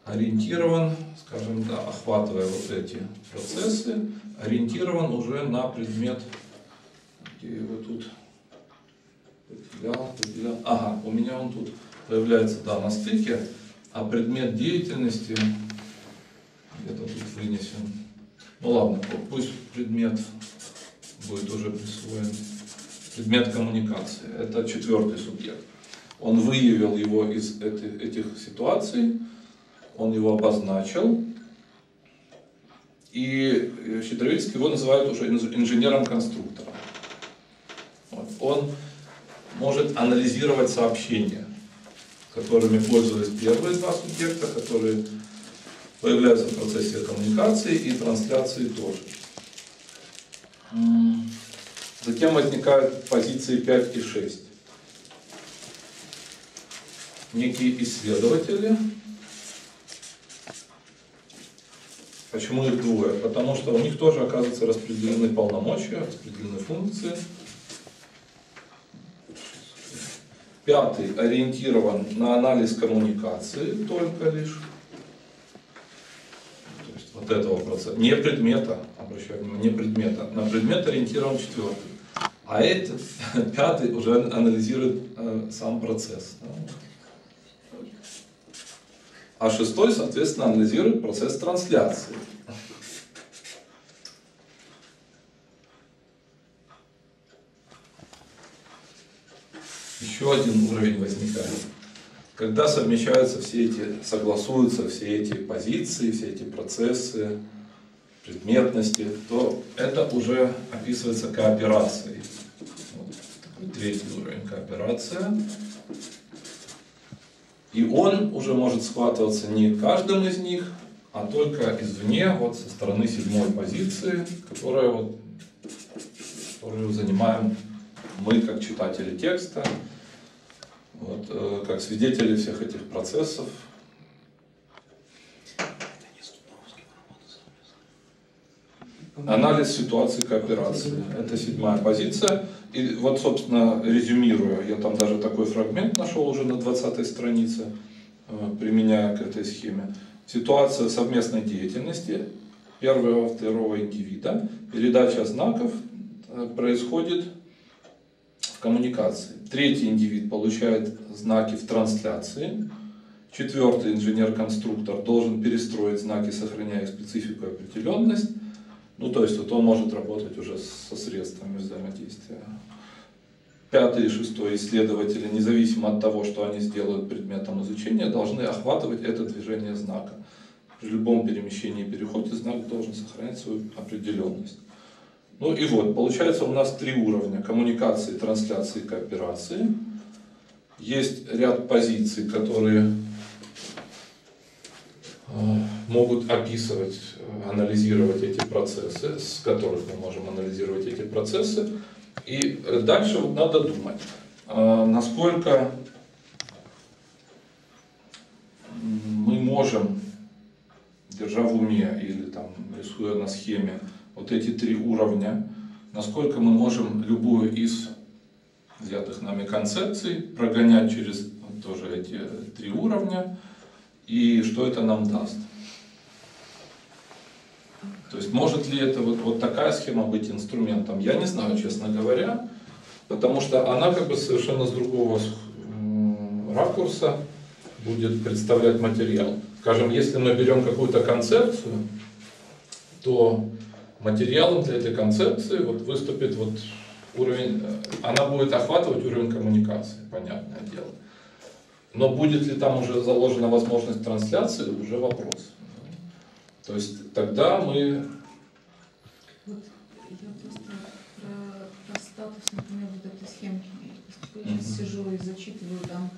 ориентирован, скажем, да, охватывая вот эти процессы, ориентирован уже на предмет, где его тут выделял, выделял. Ага, у меня он тут появляется, да, на стыке, а предмет деятельности где-то тут вынесен. Ну ладно, пусть предмет будет уже присвоен. Предмет коммуникации. Это четвертый субъект. Он выявил его из этих, этих ситуаций, он его обозначил, и Щедровицкий его называют уже инженером-конструктором. Вот. Он может анализировать сообщения, которыми пользовались первые два субъекта, которые появляются в процессе коммуникации и трансляции тоже. Затем возникают позиции пять и шесть. Некие исследователи, Почему их двое? Потому что у них тоже, оказывается, распределены полномочия, распределены функции. Пятый ориентирован на анализ коммуникации только лишь. То есть вот этого процесса. Не предмета, обращаю внимание, не предмета. На предмет ориентирован четвертый. А этот, пятый, уже анализирует э, сам процесс. Да? А шестой, соответственно, анализирует процесс трансляции. Еще один уровень возникает. Когда совмещаются все эти, согласуются все эти позиции, все эти процессы, предметности, то это уже описывается кооперацией. Вот, третий уровень — кооперация. И он уже может схватываться не каждым из них, а только извне, вот со стороны седьмой позиции, которую, вот, которую занимаем мы как читатели текста. Вот, э, как свидетели всех этих процессов. Анализ ситуации кооперации. Это седьмая позиция. И вот, собственно, резюмируя, я там даже такой фрагмент нашел уже на двадцатой странице, э, применяя к этой схеме. Ситуация совместной деятельности первого и второго индивида. Передача знаков э, происходит в коммуникации. Третий индивид получает знаки в трансляции. Четвертый инженер-конструктор должен перестроить знаки, сохраняя специфику и определенность. Ну, то есть, вот он может работать уже со средствами взаимодействия. Пятый и шестой исследователи, независимо от того, что они сделают предметом изучения, должны охватывать это движение знака. При любом перемещении и переходе знак должен сохранять свою определенность. Ну и вот, получается у нас три уровня: коммуникации, трансляции, кооперации. Есть ряд позиций, которые могут описывать, анализировать эти процессы, с которых мы можем анализировать эти процессы. И дальше вот надо думать, насколько мы можем, держа в уме или там рисуя на схеме вот эти три уровня, насколько мы можем любую из взятых нами концепций прогонять через тоже эти три уровня, и что это нам даст. То есть может ли это вот, вот такая схема быть инструментом? Я не знаю, честно говоря, потому что она как бы совершенно с другого ракурса будет представлять материал. Скажем, если мы берем какую-то концепцию, то материалом для этой концепции вот выступит вот уровень, она будет охватывать уровень коммуникации, понятное дело. Но будет ли там уже заложена возможность трансляции, уже вопрос. То есть тогда мы... Вот, я просто про, про статус, например, вот этой схемки. Я сейчас mm-hmm. сижу и зачитываю там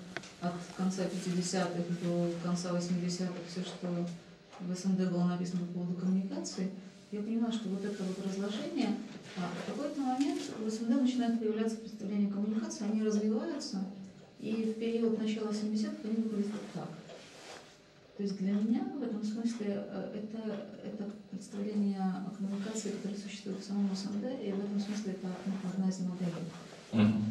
от конца пятидесятых до конца восьмидесятых все, что в СНД было написано по поводу коммуникации. Я понимаю, что вот это вот разложение, а в какой-то момент в СНД начинает появляться представление коммуникации, они развиваются, и в период начала семидесятых они выглядят так. То есть для меня в этом смысле это, это представление о коммуникации, которое существует в самом СНД, и в этом смысле это одна из моделей. Угу.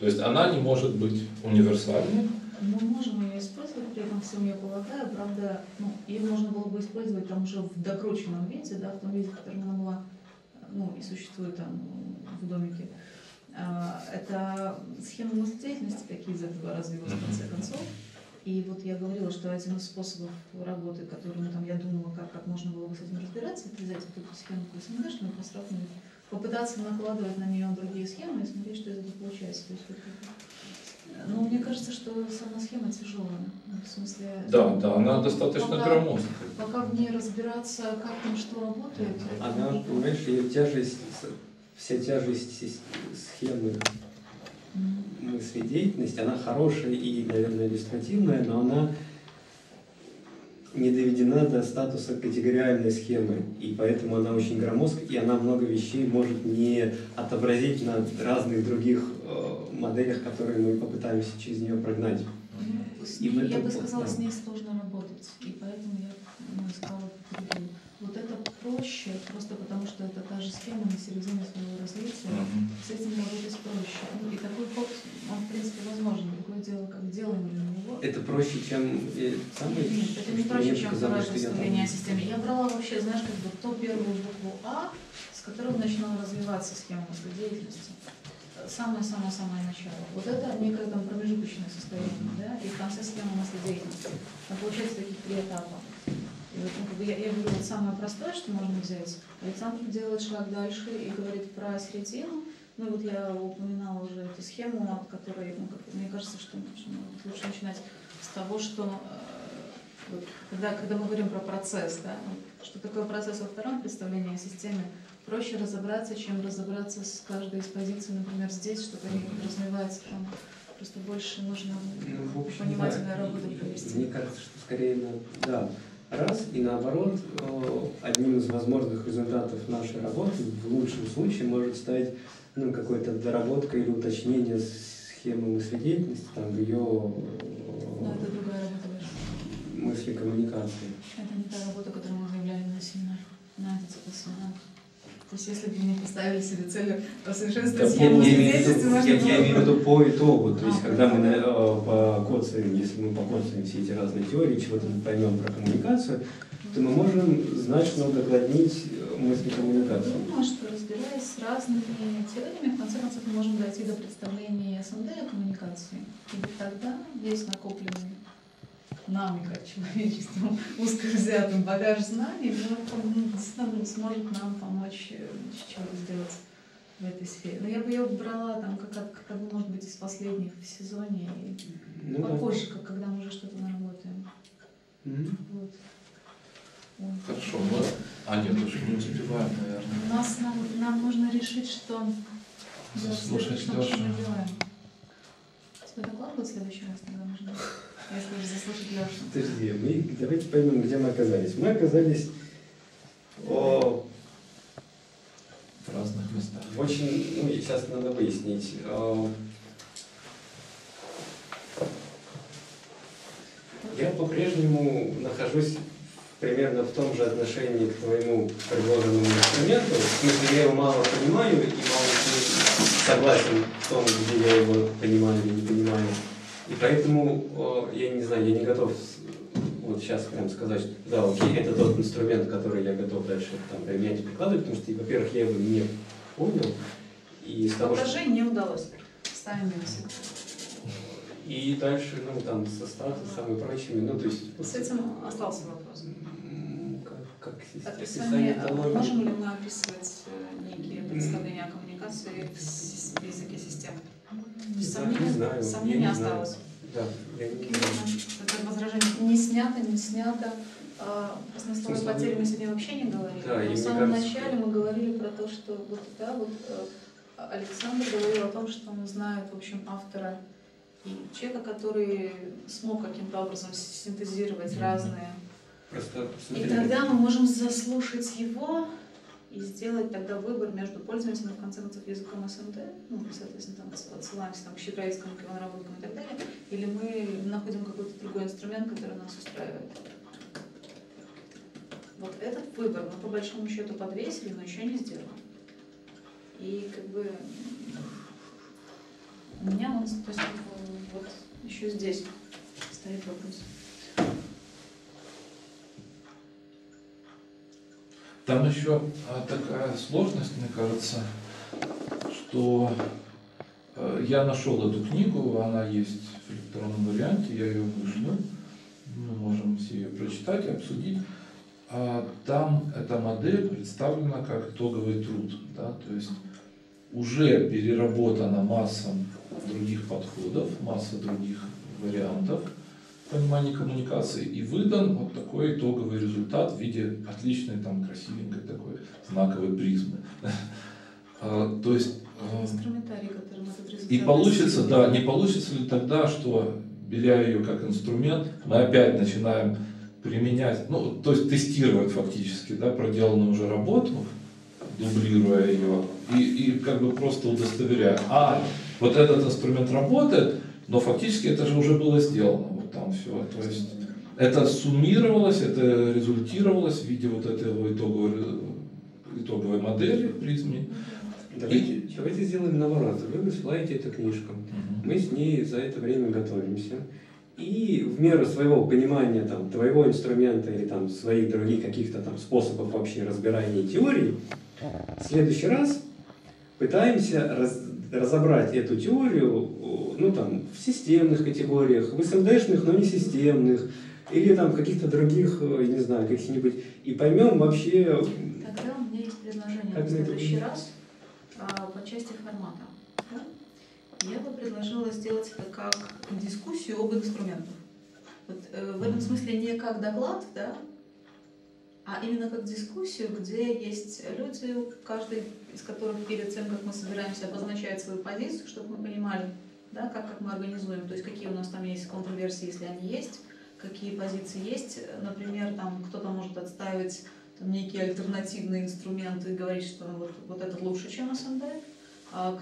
То есть она не может быть универсальной? Мы можем ее использовать, при этом всем, я полагаю, правда, ну, ее можно было бы использовать там уже в докрученном виде, да, в том виде, в котором она была, ну, и существует там в домике. А, это схемы мыследеятельности, какие из этого развилась в конце концов. И вот я говорила, что один из способов работы, которым там я думала, как, как можно было бы с этим разбираться, это взять вот эту схему СНГшную, попытаться накладывать на нее другие схемы и смотреть, что из этого получается. То есть, ну, мне кажется, что сама схема тяжелая. В смысле, да, да, она достаточно громоздкая. Пока в ней разбираться, как там что работает. Она, это... понимаешь, ее тяжесть, вся тяжесть схемы мыследеятельности, она хорошая и, наверное, иллюстративная, но она не доведена до статуса категориальной схемы, и поэтому она очень громоздкая, и она много вещей может не отобразить на разных других э, моделях, которые мы попытаемся через нее прогнать. И я бы сказала, да, с ней сложно работать, и поэтому я искала другие. с этим работать проще. И такой фокус, он, в принципе, возможен. Такое дело, как делаем для него. Это проще, чем... Самый... Нет, это не проще, чем выступление о системе. Я брала вообще, знаешь, как бы ту первую букву А, с которой начинала развиваться схема деятельности. Самое-самое-самое начало. Вот это некое там промежуточное состояние, да, и в конце схема мыследеятельности. Но получается таких три этапа. И вот, ну, как бы я, я говорю, вот самое простое, что можно взять. Александр делает шаг дальше и говорит про середину. Ну вот я упоминала уже эту схему, от которой, ну, как, мне кажется, что лучше начинать с того, что э, вот, когда, когда мы говорим про процесс, да, что такое процесс во втором представлении о системе, проще разобраться, чем разобраться с каждой из позиций, например, здесь, чтобы они подразумеваются там. Просто больше нужно ну, понимательную да, работу провести. Мне кажется, что скорее надо, да, раз, и наоборот, одним из возможных результатов нашей работы в лучшем случае может стать ну, какой-то доработка или уточнение схемы мыследеятельности, там, в ее да, это другая работа, мысли коммуникации. Это не та работа, которую мы заявляли на семинар. На этот семинар. То есть, если бы мне поставили себе целью совершенствовать схему мыследеятельности, можно было... Я имею в виду по итогу, то есть, когда мы покоцаем, если мы покоцаем все эти разные теории, чего-то поймем про коммуникацию, то мы можем значительно удокладнить мысли коммуникации. Ну, что разбираясь с разными теориями, в конце концов, мы можем дойти до представления СМД о коммуникации. И тогда весь накопленный нами, как человечеством, узковзятым багаж знаний, он сможет нам помочь что-то сделать в этой сфере. Но я бы ее брала, там, как, как бы, может быть, из последних в сезоне, ну, попозже, да. Как, когда мы уже что-то наработаем. Mm-hmm. Вот. Вот. Хорошо, вот. А нет, уже не успеваем, наверное. У нас, нам, нам нужно решить, что слушать, что мы делаем. Тебе доклад будет в следующий раз тогда нужно? Если уже заслушать Лешу. Подожди, мы давайте поймем, где мы оказались. Мы оказались о... в разных местах. Очень, ну, сейчас надо пояснить. О... Я по-прежнему нахожусь примерно в том же отношении к твоему предложенному инструменту. В смысле, я его мало понимаю и мало согласен в том, где я его понимаю или не понимаю. И поэтому, я не знаю, я не готов вот сейчас прям сказать, что да, окей, это тот инструмент, который я готов дальше там, применять и прикладывать, потому что, во-первых, я его не понял. И того, что... не удалось. Ставим минусик. И дальше, ну, там, со страхом, с самыми прочими, ну, то есть... С этим остался вопрос. Как, как описание, описание можем ли мы описывать некие представления о коммуникации в языке систем? Сомнение, сомнение осталось. Да, я не знаю. Это возражение не снято, не снято. Просто на слове потери мы сегодня вообще не говорили. Да, но в самом начале мы говорили про то, что вот, да, вот Александр говорил о том, что он знает, в общем, автора и человека, который смог каким-то образом синтезировать mm-hmm. разные. Просто и тогда мы можем заслушать его. И сделать тогда выбор между пользователем, в конце концов, языком СМД, ну, соответственно, там, отсылаемся там, к Щедровицкому, к его наработкам и так далее, или мы находим какой-то другой инструмент, который нас устраивает. Вот этот выбор мы, по большому счету, подвесили, но еще не сделали. И, как бы, у меня он, то есть, вот, еще здесь стоит вопрос. Там еще такая сложность, мне кажется, что я нашел эту книгу, она есть в электронном варианте, я ее вышлю, мы можем все ее прочитать и обсудить. Там эта модель представлена как итоговый труд, да? То есть уже переработана масса других подходов, масса других вариантов понимание коммуникации и выдан вот такой итоговый результат в виде отличной, там, красивенькой такой знаковой призмы. То есть... И получится, да, не получится ли тогда, что, беря ее как инструмент, мы опять начинаем применять, ну, то есть тестировать фактически, да, проделанную уже работу, дублируя ее, и, и как бы просто удостоверяя, а, вот этот инструмент работает, но фактически это же уже было сделано. Там все, то есть это суммировалось, это результировалось в виде вот этого итоговой, итоговой модели в призме, Давайте, и... давайте сделаем наоборот. Вы высылаете эту книжку, угу. мы с ней за это время готовимся. И в меру своего понимания там, твоего инструмента или там, своих других каких-то там способов вообще разбирания теории, в следующий раз пытаемся раз, разобрать эту теорию ну, там, в системных категориях, в эс эм дэ-шных, но не системных, или там, в каких-то других, я не знаю, каких-нибудь, и поймем вообще... Тогда у меня есть предложение на следующий раз а, по части формата. Да? Я бы предложила сделать это как дискуссию об инструментах. Вот, э, в этом смысле не как доклад, да, а именно как дискуссию, где есть люди, каждый из которых перед тем, как мы собираемся, обозначает свою позицию, чтобы мы понимали, да, как, как мы организуем, то есть какие у нас там есть контроверсии, если они есть, какие позиции есть. Например, там кто-то может отставить там, некие альтернативные инструменты и говорить, что вот, вот этот лучше, чем эс эм дэ.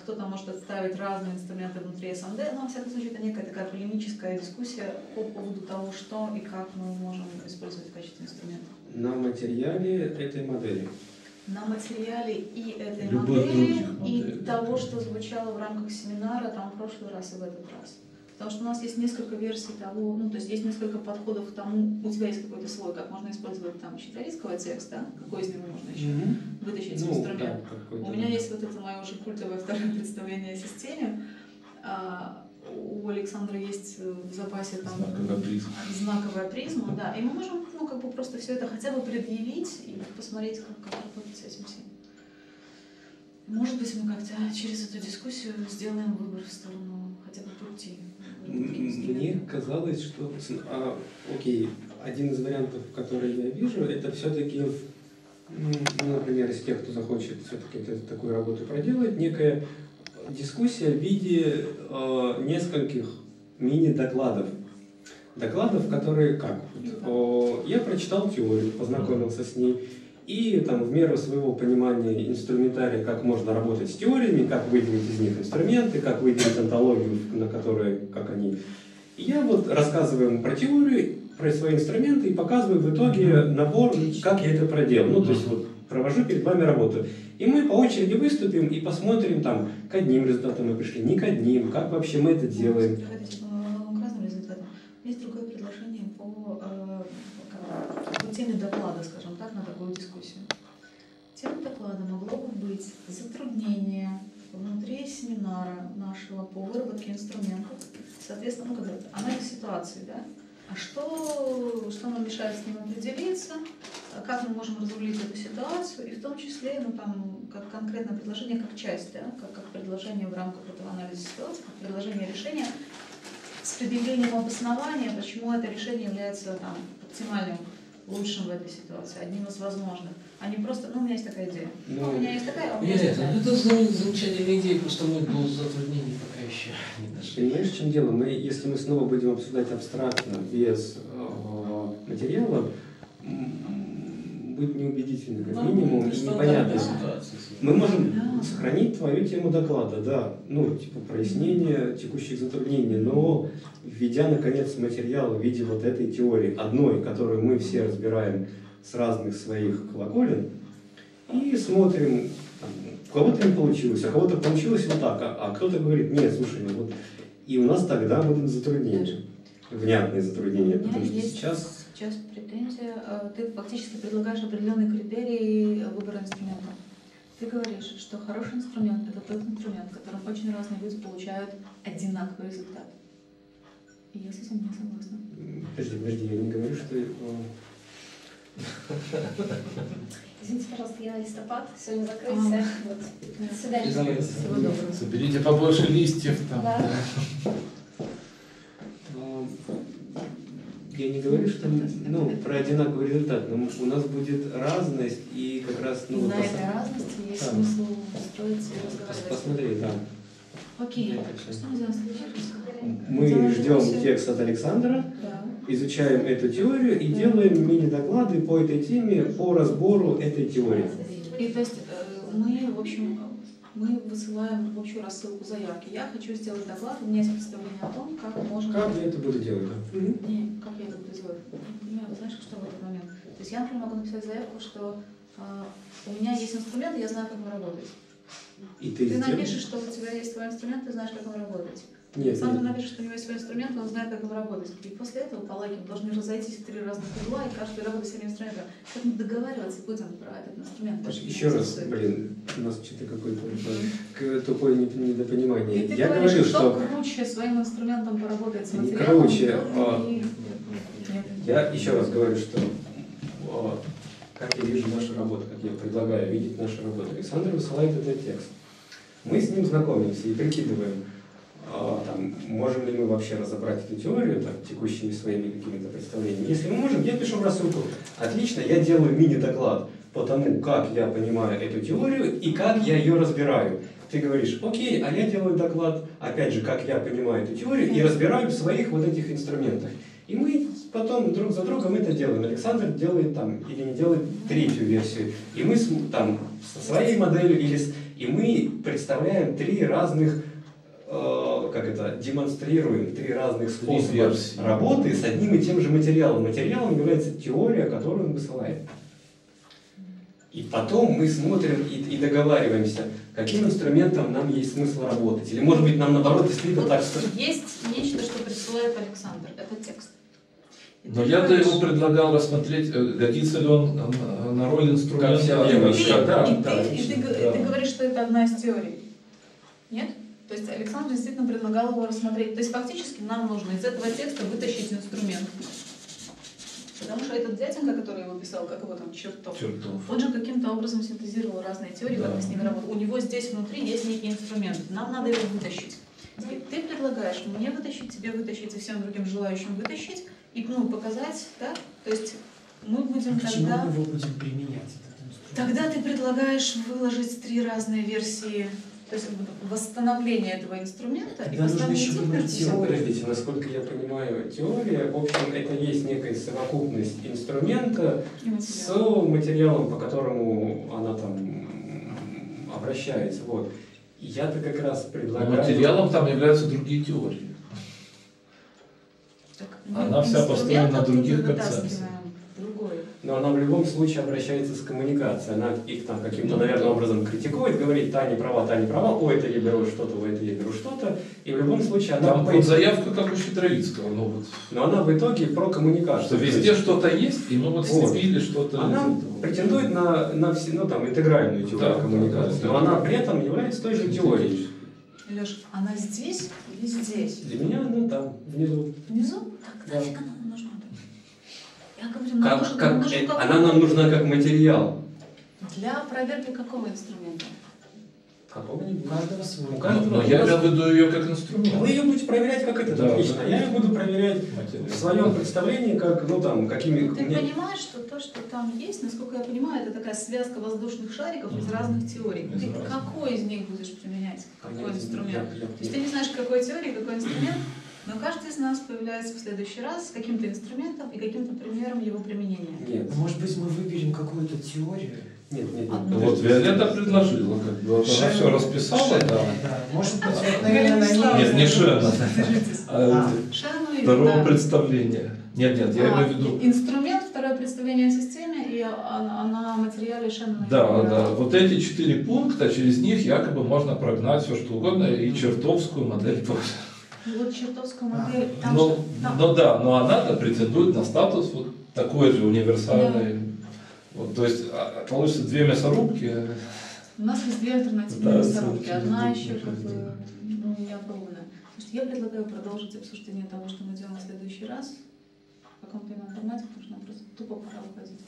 Кто-то может отставить разные инструменты внутри эс эм дэ, но, во всяком случае, это некая такая полемическая дискуссия по поводу того, что и как мы можем использовать в качестве инструмента. На материале этой модели. На материале и этой модели, и того, что звучало в рамках семинара там в прошлый раз и в этот раз. Потому что у нас есть несколько версий того, ну, то есть есть несколько подходов к тому, у тебя есть какой-то слой, как можно использовать там щедровицкого текста, какой из него можно еще mm-hmm. вытащить ну, инструмент. Да, у меня есть вот это мое уже культовое второе представление о системе. А, у Александра есть в запасе там знаковая призма, знаковая призма да, и мы можем ну, как бы просто все это хотя бы предъявить и посмотреть, как, как работать с этим всем. Может быть, мы как-то через эту дискуссию сделаем выбор в сторону хотя бы пути. Мне казалось, что а, окей, один из вариантов, который я вижу, это все-таки, ну, например, из тех, кто захочет все-таки такую работу проделать, некая дискуссия в виде э, нескольких мини-докладов. Докладов, которые как? Вот, э, я прочитал теорию, познакомился с ней, и там, в меру своего понимания инструментария, как можно работать с теориями, как выделить из них инструменты, как выделить онтологию, на которые, как они. И я вот рассказываю ему про теорию, про свои инструменты и показываю в итоге набор, как я это проделал. Ну, то есть вот провожу перед вами работу. И мы по очереди выступим и посмотрим, там, к одним результатам мы пришли, не к одним, как вообще мы это делаем. К разным результатам. Есть другое предложение по, по теме доклада, скажем. На такую дискуссию. Тема доклада могло бы быть затруднение внутри семинара нашего по выработке инструментов, соответственно, ну, как-то анализ ситуации, да? А что, что нам мешает с ним определиться, как мы можем разрулить эту ситуацию, и в том числе, ну, там, как конкретное предложение, как часть, да? как, как предложение в рамках этого анализа ситуации, как предложение решения с предъявлением обоснования, почему это решение является там, оптимальным, лучшим в этой ситуации, одним из возможных. А не просто, ну, у меня есть такая идея. Ну, у меня есть такая, а у меня нет, есть такая. Это замечательная идея, просто мы до затруднений пока еще не дошли. Понимаешь, в чем дело? Мы, если мы снова будем обсуждать абстрактно, без э, материала, будет неубедительно, как ну, минимум, непонятно. Да. Мы можем да. сохранить твою тему доклада, да, ну, типа прояснение текущих затруднений, но введя, наконец, материал в виде вот этой теории, одной, которую мы все разбираем с разных своих колоколен, и смотрим, там, у кого-то не получилось, а у кого-то получилось вот так, а, а кто-то говорит, нет, слушай, вот, и у нас тогда будут затруднения, внятные затруднения, потому что сейчас... Сейчас претензия, ты фактически предлагаешь определенные критерии выбора инструмента. Ты говоришь, что хороший инструмент – это тот инструмент, в котором очень разные люди получают одинаковый результат. И я с этим не согласна. Подожди, подожди, я не говорю, что… Извините, пожалуйста, я листопад, сегодня закрылся. Сюда листопад. Всего доброго. Соберите побольше листьев там. Я не говорю, что ну, про одинаковый результат, но у нас будет разность и как раз... Ну, на вот, этой разности есть да. смысл строить и Посмотри, да. Окей. Что мы делаем следующий? Мы делаем ждем все. Текст от Александра, да. изучаем эту теорию и да. делаем мини-доклады по этой теме, по разбору этой теории. И то есть мы, в общем, мы высылаем в общую рассылку заявки. Я хочу сделать доклад, у меня есть представление о том, как можно... Как я это буду делать? Да? Нет, как я это буду делать? Я, знаешь, что в этот момент? То есть я, например, могу написать заявку, что э, у меня есть инструмент, я знаю, как он работает. И ты, ты напишешь, что у тебя есть твой инструмент, ты знаешь, как он работает. Нет, Александр нет. напишет, что у него есть свой инструмент, он знает, как им работать. И после этого по логике должны разойтись в три разных угла, и каждый работает с этим инструментом. Как мы договариваться будем про этот инструмент? Так, еще раз, стоит. блин, у нас что-то какое-то тупое недопонимание. И ты Я говоришь, говорю, что, что круче своим инструментом поработать с материалом. Короче, а... и... я еще раз говорю, что а... как я вижу нашу работу, как я предлагаю видеть нашу работу. Александр высылает этот текст. Мы с ним знакомимся и прикидываем. Там, можем ли мы вообще разобрать эту теорию там, текущими своими какими-то представлениями. Если мы можем, я пишу рассылку. Отлично, я делаю мини-доклад по тому, как я понимаю эту теорию и как я ее разбираю. Ты говоришь, окей, а я делаю доклад, опять же, как я понимаю эту теорию и разбираю в своих вот этих инструментах. И мы потом друг за другом это делаем. Александр делает там или не делает третью версию. И мы там со своей моделью, или с... и мы представляем три разных... как это, демонстрируем три разных способа работы с одним и тем же материалом. Материалом является теория, которую он высылает. И потом мы смотрим и, и договариваемся, каким инструментом нам есть смысл работать. Или, может быть, нам наоборот действительно вот так, что... Есть нечто, что присылает Александр. Это текст. Но я-то ему предлагал рассмотреть, годится ли он на роль инструмента. И ты говоришь, что это одна из теорий. Нет? То есть Александр действительно предлагал его рассмотреть. То есть фактически нам нужно из этого текста вытащить инструмент. Потому что этот дяденька, который его писал, как его там, Чертов, Чертов. он же каким-то образом синтезировал разные теории, да. как мы с ними работаем. У него здесь внутри есть некий инструмент, нам надо его вытащить. Ты предлагаешь мне вытащить, тебе вытащить и всем другим желающим вытащить, и ну, показать, да? То есть мы будем а тогда... мы его будем применять, этот инструмент? Тогда ты предлагаешь выложить три разные версии... То есть восстановление этого инструмента и восстановление теории. Подождите, насколько я понимаю, теория, в общем, это есть некая совокупность инструмента с материалом, по которому она там обращается. Вот. Я-то как раз предлагаю... Но материалом там являются другие теории. Так, она вся построена на других концепциях. Но она в любом случае обращается с коммуникацией. Она их там каким-то, наверное, образом критикует, говорит, та не права, та не права, ой, это я беру что-то, ой, это я беру что-то. И в любом случае она... Там вот заявка как у Щедровицкого, но вот... Но она в итоге про коммуникацию. Что везде что-то есть, и мы вот сцепили что-то... Она претендует на, на все, ну, там, интегральную теорию да, коммуникации, да, да, но да. она при этом является той же теорией. Леша, она здесь или здесь? Для меня она там, внизу. Внизу? Так, да. нафиг она нам нужна? Говорю, нам как, нужен, как, нам нужен как... Она нам нужна как материал. Для проверки какого инструмента? Какого-нибудь. Каждого своего. Каждого. Но я буду ее как инструмент. Вы ее будете проверять как это, да, отлично. Да. Я ее буду проверять материал. в своем представлении, как, ну там, какими... Ты мне... понимаешь, что то, что там есть, насколько я понимаю, это такая связка воздушных шариков mm-hmm. из разных теорий. Из ты разных. Какой из них будешь применять? Какой Понятно. инструмент? Я, я... То есть ты не знаешь, какой теории, какой инструмент? Но каждый из нас появляется в следующий раз с каким-то инструментом и каким-то примером его применения. Нет, может быть, мы выберем какую-то теорию? Нет, нет, нет. Вот Виолетта предложила, как бы, вот она все расписала. Да. Да. Может быть, а, наверное, не Нет, не Шеннон. А, а, второе да. представление. Нет, нет, я а, имею в виду... Инструмент, второе представление о системе и она материале Шеннона. Да, да. Вот эти четыре пункта, через них якобы можно прогнать все что угодно и чертовскую модель тоже. Вот чертовская модель, а, там но, же, там. но да, но она-то претендует на статус вот такой же универсальный. Да. Вот, то есть получится две мясорубки. У нас есть две альтернативные да, мясорубки. Одна еще как бы ну, неопробована. Я предлагаю продолжить обсуждение того, что мы делаем в следующий раз. В каком-то ином формате, потому что нам просто тупо пора уходить.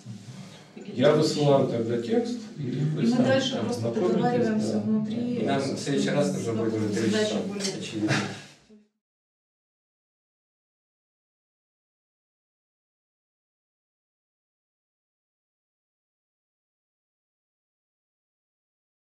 Я высылаю тогда текст, и, и мы сами, дальше там, просто договариваемся да. внутри. Нам в следующий раз уже будет задача более очевидная.